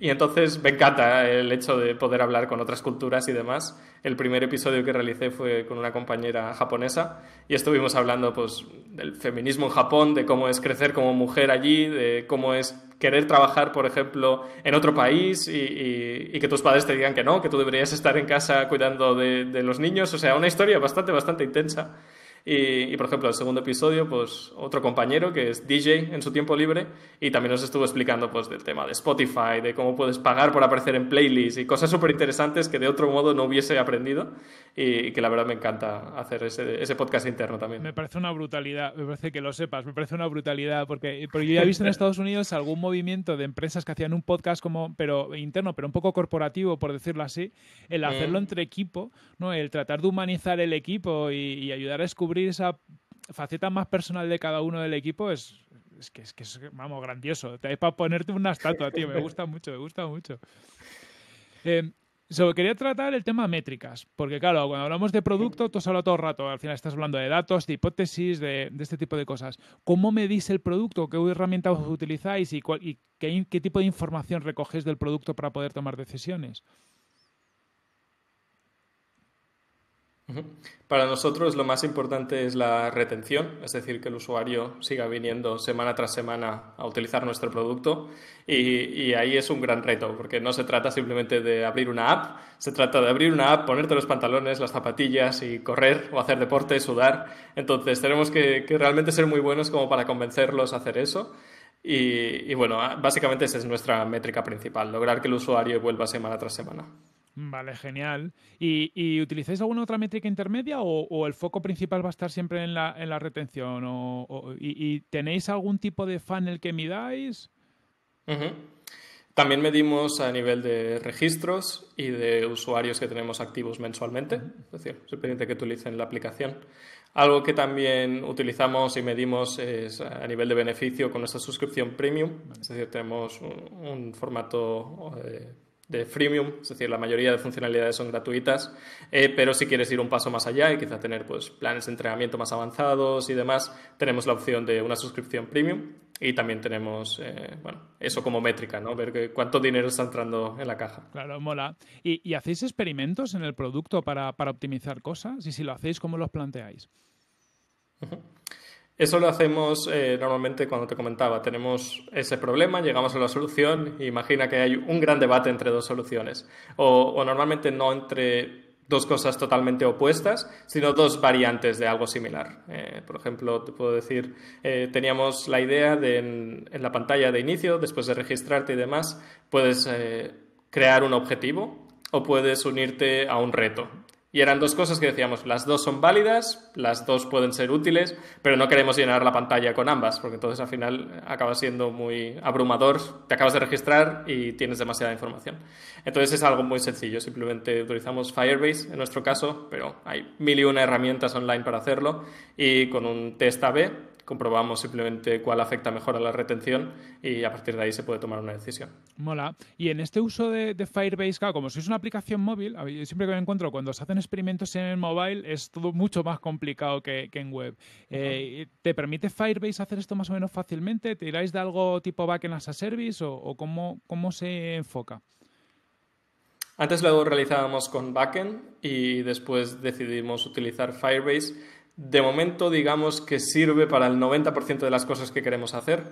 y entonces me encanta el hecho de poder hablar con otras culturas y demás. El primer episodio que realicé fue con una compañera japonesa y estuvimos hablando pues, del feminismo en Japón, de cómo es crecer como mujer allí, de cómo es querer trabajar, por ejemplo, en otro país y, y, y que tus padres te digan que no, que tú deberías estar en casa cuidando de, de los niños. O sea, una historia bastante, bastante intensa. Y, y, por ejemplo, el segundo episodio, pues otro compañero que es D J en su tiempo libre y también nos estuvo explicando pues, del tema de Spotify, de cómo puedes pagar por aparecer en playlists y cosas súper interesantes que de otro modo no hubiese aprendido y, y que la verdad me encanta hacer ese, ese podcast interno también. Me parece una brutalidad, me parece que lo sepas, me parece una brutalidad porque, porque yo ya he visto en Estados Unidos algún movimiento de empresas que hacían un podcast como pero interno, pero un poco corporativo, por decirlo así, el hacerlo mm. entre equipo, ¿no? El tratar de humanizar el equipo y, y ayudar a descubrir esa faceta más personal de cada uno del equipo es, es que es que es vamos, grandioso. Te hay para ponerte una estatua, tío. Me gusta mucho, me gusta mucho. Eh, so, quería tratar el tema métricas, porque claro, cuando hablamos de producto, tú has hablado todo el rato. Al final estás hablando de datos, de hipótesis, de, de este tipo de cosas. ¿Cómo medís el producto? ¿Qué herramientas utilizáis? ¿Y, cuál, y qué, qué tipo de información recogéis del producto para poder tomar decisiones? Para nosotros lo más importante es la retención, es decir, que el usuario siga viniendo semana tras semana a utilizar nuestro producto y, y ahí es un gran reto porque no se trata simplemente de abrir una app, se trata de abrir una app, ponerte los pantalones, las zapatillas y correr o hacer deporte, sudar. Entonces tenemos que, que realmente ser muy buenos como para convencerlos a hacer eso. Y, y bueno, básicamente esa es nuestra métrica principal, lograr que el usuario vuelva semana tras semana. Vale, genial. ¿Y, y utilizáis alguna otra métrica intermedia o, o el foco principal va a estar siempre en la, en la retención? O, o, y, y tenéis algún tipo de funnel que midáis? Uh-huh. También medimos a nivel de registros y de usuarios que tenemos activos mensualmente, es decir, es pendiente que utilicen la aplicación. Algo que también utilizamos y medimos es a nivel de beneficio con nuestra suscripción premium, es decir, tenemos un, un formato eh, de freemium, es decir, la mayoría de funcionalidades son gratuitas, eh, pero si quieres ir un paso más allá y quizá tener pues, planes de entrenamiento más avanzados y demás, tenemos la opción de una suscripción premium y también tenemos eh, bueno, eso como métrica, ¿no? Ver que cuánto dinero está entrando en la caja. Claro, mola. ¿Y, y hacéis experimentos en el producto para, para optimizar cosas? Y si lo hacéis, ¿cómo los planteáis? Uh-huh. Eso lo hacemos eh, normalmente cuando te comentaba, tenemos ese problema, llegamos a la solución, e imagina que hay un gran debate entre dos soluciones o, o normalmente no entre dos cosas totalmente opuestas, sino dos variantes de algo similar. Eh, por ejemplo, te puedo decir, eh, teníamos la idea de en, en la pantalla de inicio, después de registrarte y demás, puedes eh, crear un objetivo o puedes unirte a un reto. Y eran dos cosas que decíamos, las dos son válidas, las dos pueden ser útiles, pero no queremos llenar la pantalla con ambas, porque entonces al final acaba siendo muy abrumador, te acabas de registrar y tienes demasiada información. Entonces es algo muy sencillo, simplemente utilizamos Firebase en nuestro caso, pero hay mil y una herramientas online para hacerlo, y con un test A B comprobamos simplemente cuál afecta mejor a la retención y a partir de ahí se puede tomar una decisión. Mola. Y en este uso de, de Firebase, claro, como sois una aplicación móvil, siempre que me encuentro cuando se hacen experimentos en el mobile es todo mucho más complicado que, que en web. Eh, uh-huh. ¿Te permite Firebase hacer esto más o menos fácilmente? ¿Tiráis de algo tipo backend as a service o, o cómo, cómo se enfoca? Antes lo realizábamos con backend y después decidimos utilizar Firebase. De momento, digamos que sirve para el noventa por ciento de las cosas que queremos hacer.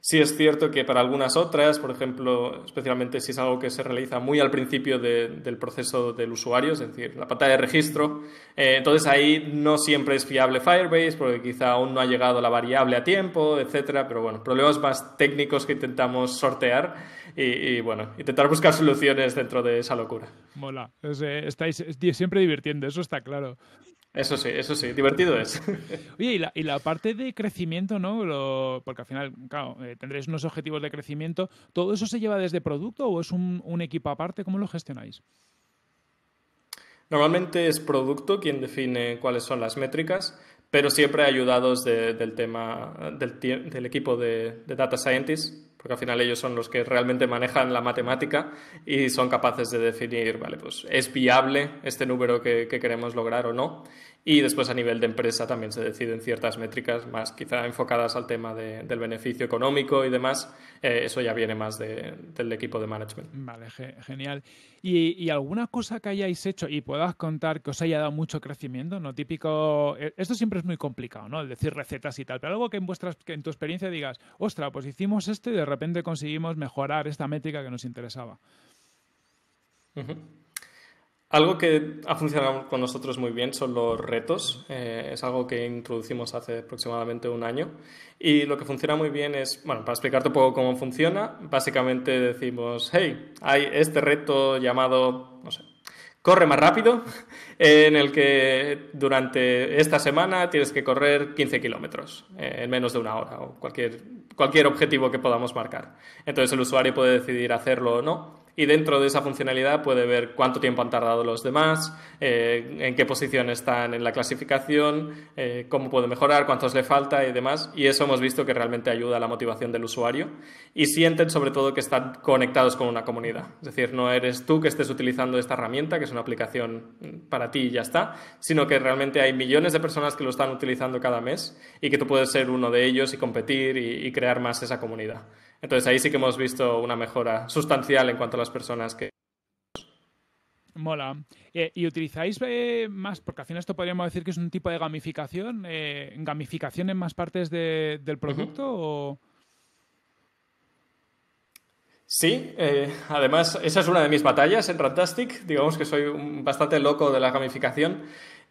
Sí es cierto que para algunas otras, por ejemplo, especialmente si es algo que se realiza muy al principio de, del proceso del usuario, es decir, la pantalla de registro, eh, entonces ahí no siempre es fiable Firebase porque quizá aún no ha llegado la variable a tiempo, etcétera. Pero bueno, problemas más técnicos que intentamos sortear y, y bueno, intentar buscar soluciones dentro de esa locura. Mola, pues, eh, estáis siempre divirtiendo, eso está claro. Eso sí, eso sí, divertido es. Oye, y la, y la parte de crecimiento, ¿no? Lo, porque al final, claro, eh, tendréis unos objetivos de crecimiento. ¿Todo eso se lleva desde producto o es un, un equipo aparte? ¿Cómo lo gestionáis? Normalmente es producto quien define cuáles son las métricas, pero siempre ayudados de, del tema del, del equipo de, de Data Scientists, porque al final ellos son los que realmente manejan la matemática y son capaces de definir, vale, pues es viable este número que, que queremos lograr o no. Y después a nivel de empresa también se deciden ciertas métricas más quizá enfocadas al tema de, del beneficio económico y demás. Eh, eso ya viene más de, del equipo de management. Vale, ge- genial. ¿Y, y alguna cosa que hayáis hecho y puedas contar que os haya dado mucho crecimiento? ¿No? Típico, esto siempre es muy complicado, ¿no? El decir recetas y tal, pero algo que en, vuestras, que en tu experiencia digas, ostras, pues hicimos esto y de repente conseguimos mejorar esta métrica que nos interesaba. Uh-huh. Algo que ha funcionado con nosotros muy bien son los retos. Eh, es algo que introducimos hace aproximadamente un año. Y lo que funciona muy bien es, bueno, para explicarte un poco cómo funciona, básicamente decimos, hey, hay este reto llamado, no sé, corre más rápido, en el que durante esta semana tienes que correr quince kilómetros en menos de una hora o cualquier, cualquier objetivo que podamos marcar. Entonces el usuario puede decidir hacerlo o no. Y dentro de esa funcionalidad puede ver cuánto tiempo han tardado los demás, eh, en qué posición están en la clasificación, eh, cómo puede mejorar, cuántos le falta y demás. Y eso hemos visto que realmente ayuda a la motivación del usuario. Y sienten sobre todo que están conectados con una comunidad. Es decir, no eres tú que estés utilizando esta herramienta, que es una aplicación para ti y ya está, sino que realmente hay millones de personas que lo están utilizando cada mes y que tú puedes ser uno de ellos y competir y, y crear más esa comunidad. Entonces ahí sí que hemos visto una mejora sustancial en cuanto a las personas que... Mola. Eh, ¿Y utilizáis eh, más? Porque al final esto podríamos decir que es un tipo de gamificación. Eh, ¿Gamificación en más partes de, del producto? Uh-huh. O... Sí, eh, además esa es una de mis batallas en Runtastic. Digamos que soy un, bastante loco de la gamificación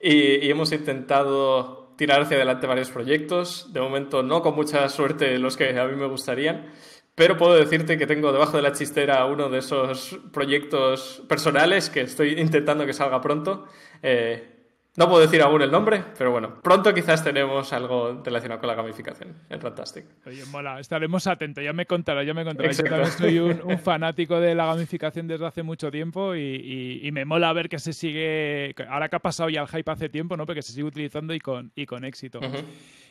y, y hemos intentado... tirar hacia adelante varios proyectos, de momento no con mucha suerte los que a mí me gustarían, pero puedo decirte que tengo debajo de la chistera uno de esos proyectos personales que estoy intentando que salga pronto. Eh, no puedo decir aún el nombre, pero bueno, pronto quizás tenemos algo relacionado con la gamificación en Runtastic. Oye, mola, estaremos atentos, ya me contarás, ya me contarás. Yo también soy un, un fanático de la gamificación desde hace mucho tiempo y, y, y me mola ver que se sigue, ahora que ha pasado ya el hype hace tiempo, ¿no? Porque se sigue utilizando y con, y con éxito. Uh-huh.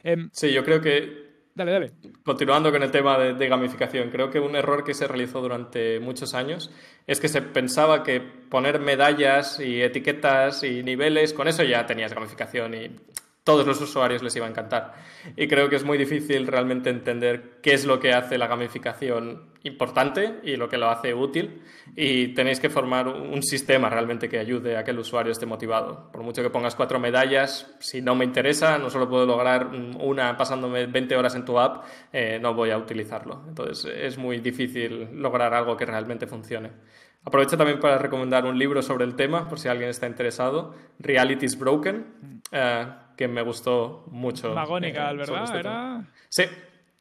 eh, sí, yo creo que... Dale, dale. Continuando con el tema de, de gamificación, creo que un error que se realizó durante muchos años es que se pensaba que poner medallas y etiquetas y niveles, con eso ya tenías gamificación y todos los usuarios les iba a encantar. Y creo que es muy difícil realmente entender qué es lo que hace la gamificación importante y lo que lo hace útil, y tenéis que formar un sistema realmente que ayude a que el usuario esté motivado. Por mucho que pongas cuatro medallas, si no me interesa, no solo puedo lograr una pasándome veinte horas en tu app, eh, no voy a utilizarlo. Entonces es muy difícil lograr algo que realmente funcione. Aprovecho también para recomendar un libro sobre el tema, por si alguien está interesado, Reality is Broken, eh, que me gustó mucho. Magonical, eh, ¿verdad? Este ¿Era? Sí.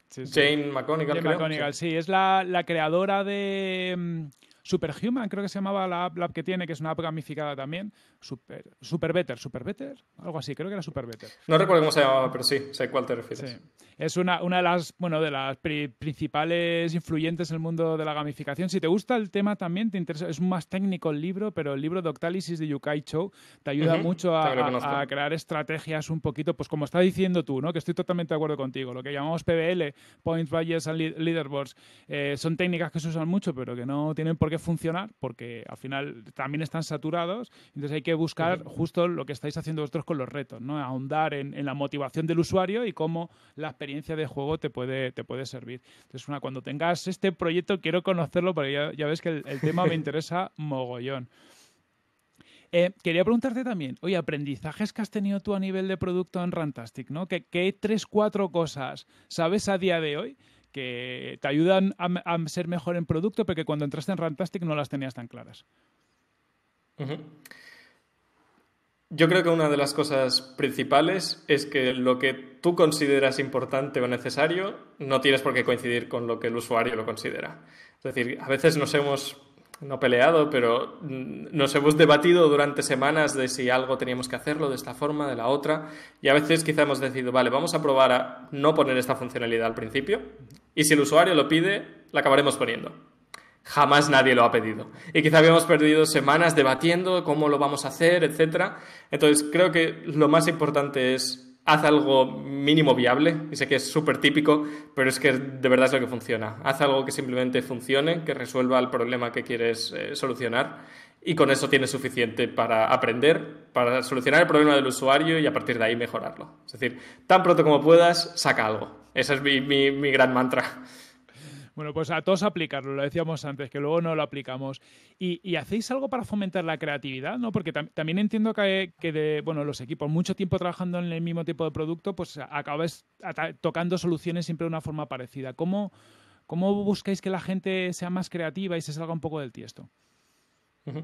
Sí, sí. Jane McGonigal, creo. McGonigal, sí. sí. Es la, la creadora de... Superhuman, creo que se llamaba la app, la app que tiene, que es una app gamificada también. Super, Superbetter, Superbetter, algo así, creo que era Superbetter. No recuerdo cómo se llamaba, pero sí, sé cuál te refieres. Sí. Es una, una de las, bueno, de las pri principales influyentes en el mundo de la gamificación. Si te gusta el tema también, te interesa, es más técnico el libro, pero el libro de Octalysis de Yukai Cho te ayuda uh-huh. mucho a, a, a crear estrategias un poquito, pues como está diciendo tú, ¿no? Que estoy totalmente de acuerdo contigo. Lo que llamamos P B L, Points, Badges and Leaderboards, eh, son técnicas que se usan mucho, pero que no tienen por qué funcionar, porque al final también están saturados. Entonces hay que buscar justo lo que estáis haciendo vosotros con los retos, ¿no? Ahondar en, en la motivación del usuario y cómo la experiencia de juego te puede, te puede servir. Entonces, una, cuando tengas este proyecto, quiero conocerlo, porque ya, ya ves que el, el tema me interesa mogollón. Eh, quería preguntarte también, oye, aprendizajes que has tenido tú a nivel de producto en Runtastic, ¿no? ¿Qué, qué tres, cuatro cosas sabes a día de hoy que te ayudan a, a ser mejor en producto, pero que cuando entraste en Runtastic no las tenías tan claras? Uh-huh. Yo creo que una de las cosas principales es que lo que tú consideras importante o necesario no tienes por qué coincidir con lo que el usuario lo considera. Es decir, a veces nos hemos... no peleado, pero nos hemos debatido durante semanas de si algo teníamos que hacerlo de esta forma, de la otra, y a veces quizá hemos decidido, vale, vamos a probar a no poner esta funcionalidad al principio, y si el usuario lo pide, la acabaremos poniendo. Jamás nadie lo ha pedido. Y quizá habíamos perdido semanas debatiendo cómo lo vamos a hacer, etcétera. Entonces, creo que lo más importante es haz algo mínimo viable, y sé que es súper típico, pero es que de verdad es lo que funciona. Haz algo que simplemente funcione, que resuelva el problema que quieres eh, solucionar, y con eso tienes suficiente para aprender, para solucionar el problema del usuario y a partir de ahí mejorarlo. Es decir, tan pronto como puedas, saca algo. Ese es mi, mi, mi gran mantra. Bueno, pues a todos aplicarlo, lo decíamos antes, que luego no lo aplicamos. ¿Y, y hacéis algo para fomentar la creatividad, no? Porque tam también entiendo que, que de, bueno, los equipos, mucho tiempo trabajando en el mismo tipo de producto, pues acabáis tocando soluciones siempre de una forma parecida. ¿Cómo, cómo buscáis que la gente sea más creativa y se salga un poco del tiesto? Uh-huh.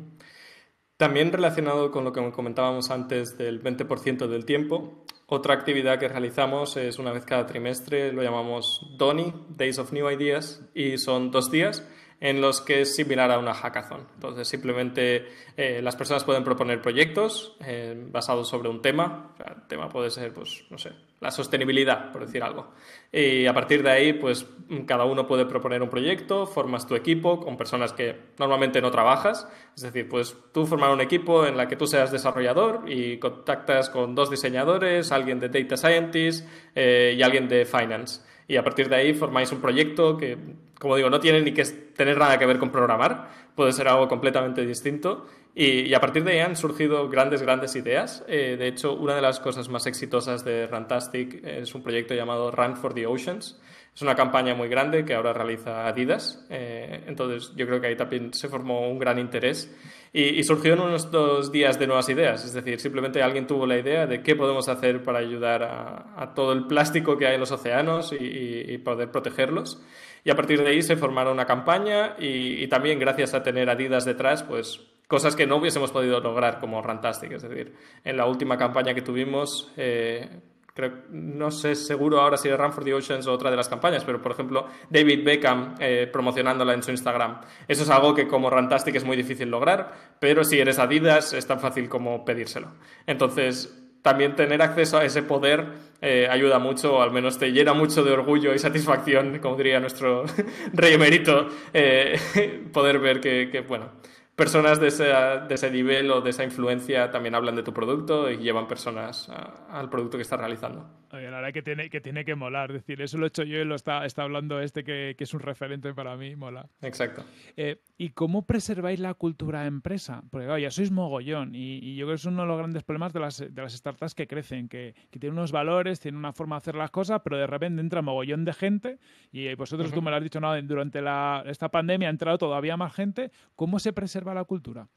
También relacionado con lo que comentábamos antes del veinte por ciento del tiempo, otra actividad que realizamos es una vez cada trimestre, lo llamamos D O N I, Days of New Ideas, y son dos días en los que es similar a una hackathon. Entonces, simplemente eh, las personas pueden proponer proyectos eh, basados sobre un tema. O sea, el tema puede ser, pues, no sé, la sostenibilidad, por decir algo. Y a partir de ahí, pues, cada uno puede proponer un proyecto, formas tu equipo con personas que normalmente no trabajas. Es decir, pues, tú formar un equipo en la que tú seas desarrollador y contactas con dos diseñadores, alguien de Data Scientist eh, y alguien de Finance. Y a partir de ahí formáis un proyecto que, como digo, no tiene ni que tener nada que ver con programar, puede ser algo completamente distinto. Y, y a partir de ahí han surgido grandes, grandes ideas. Eh, de hecho, una de las cosas más exitosas de Runtastic es un proyecto llamado Run for the Oceans. Es una campaña muy grande que ahora realiza Adidas. Eh, entonces, yo creo que ahí también se formó un gran interés. Y, y surgieron unos dos días de nuevas ideas. Es decir, simplemente alguien tuvo la idea de qué podemos hacer para ayudar a, a todo el plástico que hay en los océanos y, y, y poder protegerlos. Y a partir de ahí se formaron una campaña y, y también gracias a tener Adidas detrás, pues cosas que no hubiésemos podido lograr como Runtastic. Es decir, en la última campaña que tuvimos... Eh, Creo, no sé seguro ahora si era Run for the Oceans o otra de las campañas, pero por ejemplo David Beckham eh, promocionándola en su Instagram. Eso es algo que como Runtastic es muy difícil lograr, pero si eres Adidas es tan fácil como pedírselo. Entonces también tener acceso a ese poder eh, ayuda mucho, o al menos te llena mucho de orgullo y satisfacción, como diría nuestro rey emérito, eh, poder ver que, que bueno, personas de ese, de ese nivel o de esa influencia también hablan de tu producto y llevan personas a, al producto que estás realizando. Oye, la verdad que tiene que, tiene que molar. Es decir, eso lo he hecho yo y lo está, está hablando este que, que es un referente para mí. Mola. Exacto. Eh, ¿Y cómo preserváis la cultura empresa? Porque claro, ya sois mogollón y, y yo creo que es uno de los grandes problemas de las, de las startups que crecen, que, que tienen unos valores, tienen una forma de hacer las cosas, pero de repente entra mogollón de gente y vosotros, uh-huh. tú me lo has dicho, no, durante la, esta pandemia ha entrado todavía más gente. ¿Cómo se preserva la cultura?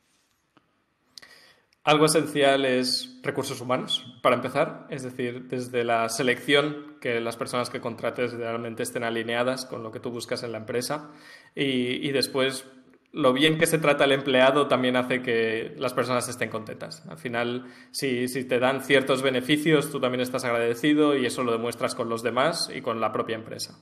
Algo esencial es recursos humanos, para empezar. Es decir, desde la selección, que las personas que contrates realmente estén alineadas con lo que tú buscas en la empresa. Y, y después, lo bien que se trata el empleado también hace que las personas estén contentas. Al final, si, si te dan ciertos beneficios, tú también estás agradecido y eso lo demuestras con los demás y con la propia empresa.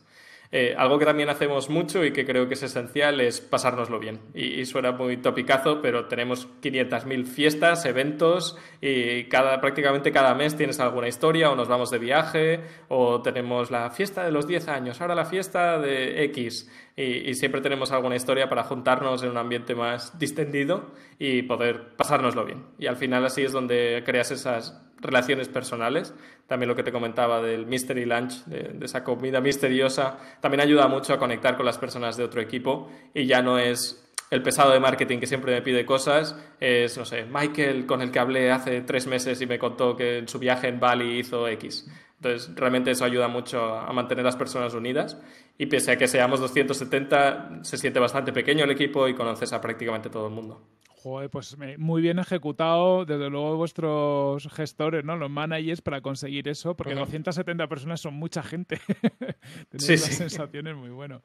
Eh, algo que también hacemos mucho y que creo que es esencial es pasárnoslo bien. Y, y suena muy topicazo, pero tenemos quinientas mil fiestas, eventos, y cada, prácticamente cada mes tienes alguna historia, o nos vamos de viaje, o tenemos la fiesta de los diez años, ahora la fiesta de X, y, y siempre tenemos alguna historia para juntarnos en un ambiente más distendido y poder pasárnoslo bien. Y al final así es donde creas esas relaciones personales. También lo que te comentaba del mystery lunch, de, de esa comida misteriosa, también ayuda mucho a conectar con las personas de otro equipo, y ya no es el pesado de marketing que siempre me pide cosas, es, no sé, Michael, con el que hablé hace tres meses y me contó que en su viaje en Bali hizo X. Entonces, realmente eso ayuda mucho a mantener las personas unidas, y pese a que seamos doscientos setenta, se siente bastante pequeño el equipo y conoces a prácticamente todo el mundo. Joder, pues muy bien ejecutado, desde luego, vuestros gestores, ¿no? Los managers, para conseguir eso, porque uh-huh. doscientas setenta personas son mucha gente. Tenéis sí, las sí. sensaciones muy bueno.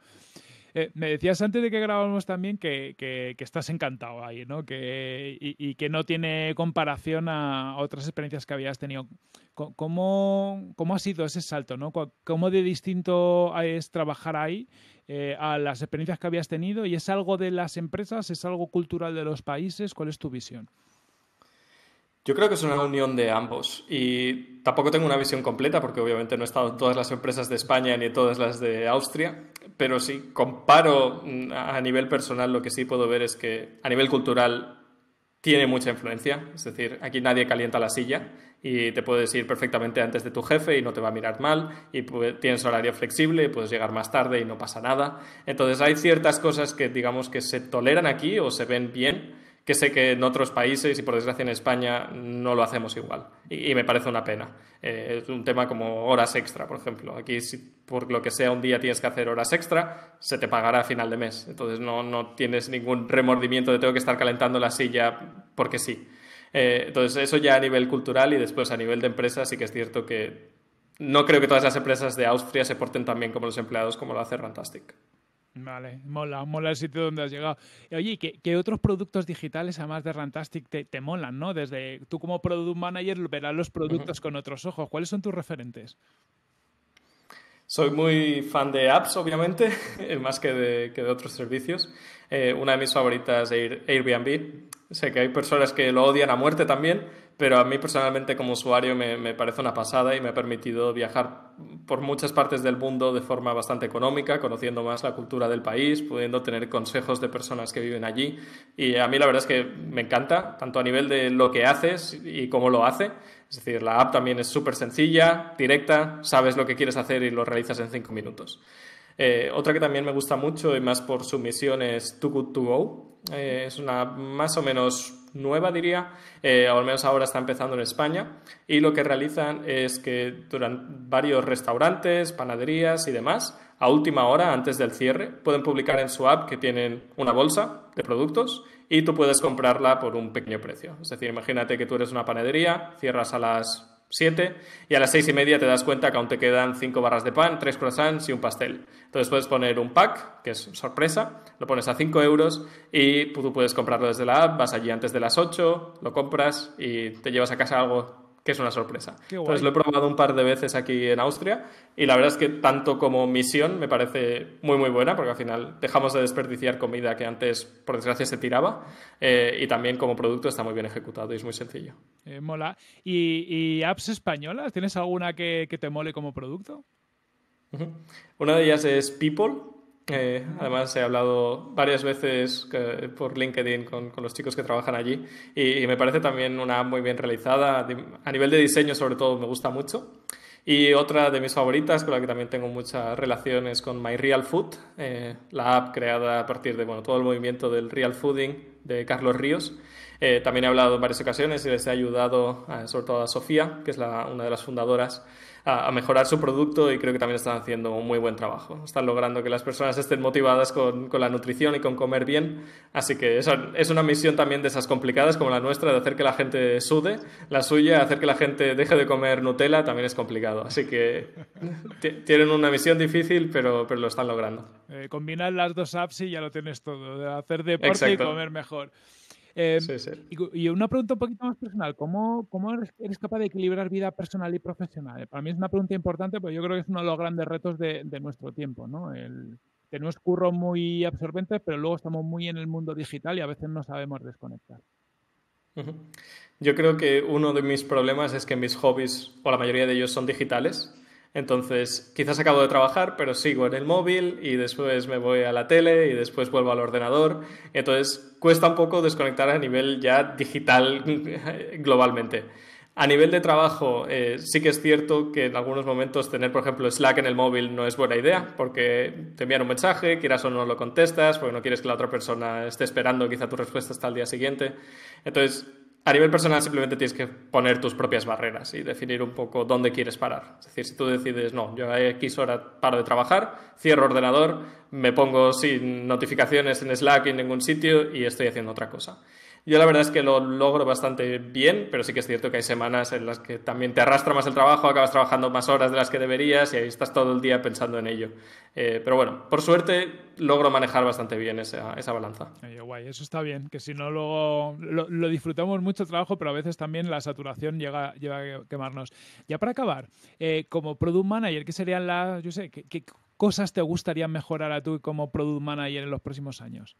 Eh, me decías antes de que grabamos también que, que, que estás encantado ahí, ¿no? Que, y, y que no tiene comparación a otras experiencias que habías tenido. ¿Cómo, cómo ha sido ese salto, ¿no? ¿Cómo de distinto es trabajar ahí eh, a las experiencias que habías tenido? ¿Y es algo de las empresas? ¿Es algo cultural de los países? ¿Cuál es tu visión? Yo creo que es una unión de ambos, y tampoco tengo una visión completa porque obviamente no he estado en todas las empresas de España ni en todas las de Austria, pero si comparo a nivel personal, lo que sí puedo ver es que a nivel cultural tiene mucha influencia. Es decir, aquí nadie calienta la silla y te puedes ir perfectamente antes de tu jefe y no te va a mirar mal, y tienes horario flexible, puedes llegar más tarde y no pasa nada. Entonces hay ciertas cosas que digamos que se toleran aquí o se ven bien, que sé que en otros países, y por desgracia en España, no lo hacemos igual. Y, y me parece una pena. Eh, es un tema como horas extra, por ejemplo. Aquí, si por lo que sea un día tienes que hacer horas extra, se te pagará a final de mes. Entonces no, no tienes ningún remordimiento de tengo que estar calentando la silla porque sí. Eh, entonces eso ya a nivel cultural, y después a nivel de empresa sí que es cierto que no creo que todas las empresas de Austria se porten tan bien como los empleados como lo hace Runtastic. Vale, mola, mola el sitio donde has llegado. Oye, ¿qué, qué otros productos digitales, además de Runtastic, te, te molan, ¿no? Desde tú como Product Manager verás los productos con otros ojos. ¿Cuáles son tus referentes? Soy muy fan de apps, obviamente, más que de, que de otros servicios. Eh, una de mis favoritas es Airbnb. Sé que hay personas que lo odian a muerte también, pero a mí personalmente como usuario me, me parece una pasada, y me ha permitido viajar por muchas partes del mundo de forma bastante económica, conociendo más la cultura del país, pudiendo tener consejos de personas que viven allí. Y a mí la verdad es que me encanta, tanto a nivel de lo que haces y cómo lo hace. Es decir, la app también es súper sencilla, directa, sabes lo que quieres hacer y lo realizas en cinco minutos. Eh, otra que también me gusta mucho, y más por su misión, es Too Good To Go. Eh, es una más o menos nueva, diría, eh, o al menos ahora está empezando en España, y lo que realizan es que durante varios restaurantes, panaderías y demás, a última hora, antes del cierre, pueden publicar en su app que tienen una bolsa de productos y tú puedes comprarla por un pequeño precio. Es decir, imagínate que tú eres una panadería, cierras a las siete y a las seis y media te das cuenta que aún te quedan cinco barras de pan, tres croissants y un pastel. Entonces puedes poner un pack, que es sorpresa, lo pones a cinco euros y tú puedes comprarlo desde la app, vas allí antes de las ocho, lo compras y te llevas a casa algo que es una sorpresa. Entonces lo he probado un par de veces aquí en Austria y la verdad es que tanto como misión me parece muy muy buena, porque al final dejamos de desperdiciar comida que antes por desgracia se tiraba, eh, y también como producto está muy bien ejecutado y es muy sencillo. Eh, mola. ¿Y, y apps españolas? ¿Tienes alguna que, que te mole como producto? Uh-huh. Una de ellas es People. Eh, además he hablado varias veces que, por LinkedIn con, con los chicos que trabajan allí, y, y me parece también una app muy bien realizada. A nivel de diseño sobre todo me gusta mucho. Y otra de mis favoritas, con la que también tengo muchas relaciones, con My Real Food, eh, la app creada a partir de bueno, todo el movimiento del real fooding de Carlos Ríos. Eh, también he hablado en varias ocasiones y les he ayudado, a, sobre todo a Sofía, que es la, una de las fundadoras, a, a mejorar su producto, y creo que también están haciendo un muy buen trabajo. Están logrando que las personas estén motivadas con, con la nutrición y con comer bien. Así que eso, es una misión también de esas complicadas como la nuestra, de hacer que la gente sude. La suya, hacer que la gente deje de comer Nutella, también es complicado. Así que tienen una misión difícil, pero, pero lo están logrando. Eh, combinar las dos apps y ya lo tienes todo. Hacer deporte Exacto. y comer mejor. Eh, sí, sí. Y, y una pregunta un poquito más personal. ¿Cómo, cómo eres capaz de equilibrar vida personal y profesional? Para mí es una pregunta importante porque yo creo que es uno de los grandes retos de, de nuestro tiempo, ¿no? El, tenemos curros muy absorbentes, pero luego estamos muy en el mundo digital y a veces no sabemos desconectar. Uh-huh. Yo creo que uno de mis problemas es que mis hobbies, o la mayoría de ellos, son digitales. Entonces, quizás acabo de trabajar, pero sigo en el móvil y después me voy a la tele y después vuelvo al ordenador. Entonces, cuesta un poco desconectar a nivel ya digital globalmente. A nivel de trabajo, eh, sí que es cierto que en algunos momentos tener, por ejemplo, Slack en el móvil no es buena idea, porque te envían un mensaje, quieras o no lo contestas, porque no quieres que la otra persona esté esperando quizá tu respuesta hasta el día siguiente. Entonces, a nivel personal simplemente tienes que poner tus propias barreras y definir un poco dónde quieres parar. Es decir, si tú decides, no, yo a X hora paro de trabajar, cierro ordenador, me pongo sin notificaciones en Slack en ningún sitio y estoy haciendo otra cosa. Yo la verdad es que lo logro bastante bien, pero sí que es cierto que hay semanas en las que también te arrastra más el trabajo, acabas trabajando más horas de las que deberías y ahí estás todo el día pensando en ello. Eh, pero bueno, por suerte logro manejar bastante bien esa, esa balanza. Oye, guay, eso está bien, que si no luego lo, lo disfrutamos mucho el trabajo, pero a veces también la saturación llega, llega a quemarnos. Ya para acabar, eh, como Product Manager, ¿qué serían las, yo sé, qué, qué cosas te gustaría mejorar a tú como Product Manager en los próximos años?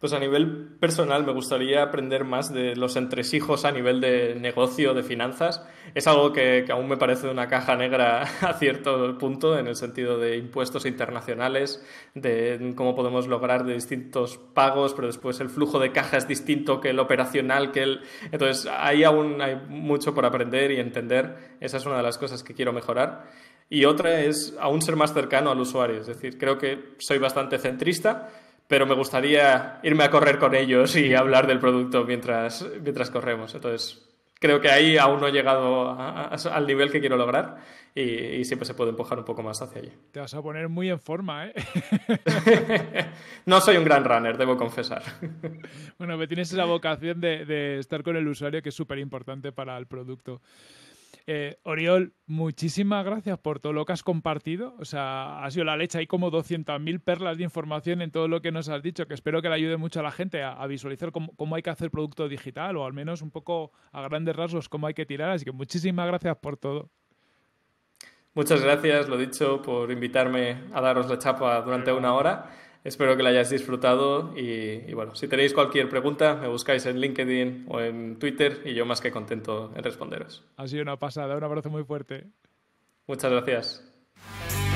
Pues a nivel personal me gustaría aprender más de los entresijos a nivel de negocio, de finanzas. Es algo que, que aún me parece una caja negra a cierto punto, en el sentido de impuestos internacionales, de cómo podemos lograr de distintos pagos, pero después el flujo de caja es distinto que el operacional, que el... Entonces ahí aún hay mucho por aprender y entender. Esa es una de las cosas que quiero mejorar. Y otra es aún ser más cercano al usuario. Es decir, creo que soy bastante centrista, pero me gustaría irme a correr con ellos y hablar del producto mientras, mientras corremos. Entonces, creo que ahí aún no he llegado a, a, al nivel que quiero lograr y, y siempre se puede empujar un poco más hacia allí. Te vas a poner muy en forma, ¿eh? No soy un gran runner, debo confesar. Bueno, me tienes esa vocación de, de estar con el usuario, que es súper importante para el producto. Eh, Oriol, muchísimas gracias por todo lo que has compartido. O sea, ha sido la leche. Hay como doscientas mil perlas de información en todo lo que nos has dicho, que espero que le ayude mucho a la gente a, a visualizar cómo, cómo hay que hacer producto digital, o al menos un poco a grandes rasgos cómo hay que tirar. Así que muchísimas gracias por todo. Muchas gracias, lo dicho, por invitarme a daros la chapa durante una hora. Espero que la hayáis disfrutado y, y bueno, si tenéis cualquier pregunta, me buscáis en LinkedIn o en Twitter y yo más que contento en responderos. Ha sido una pasada, un abrazo muy fuerte. Muchas gracias.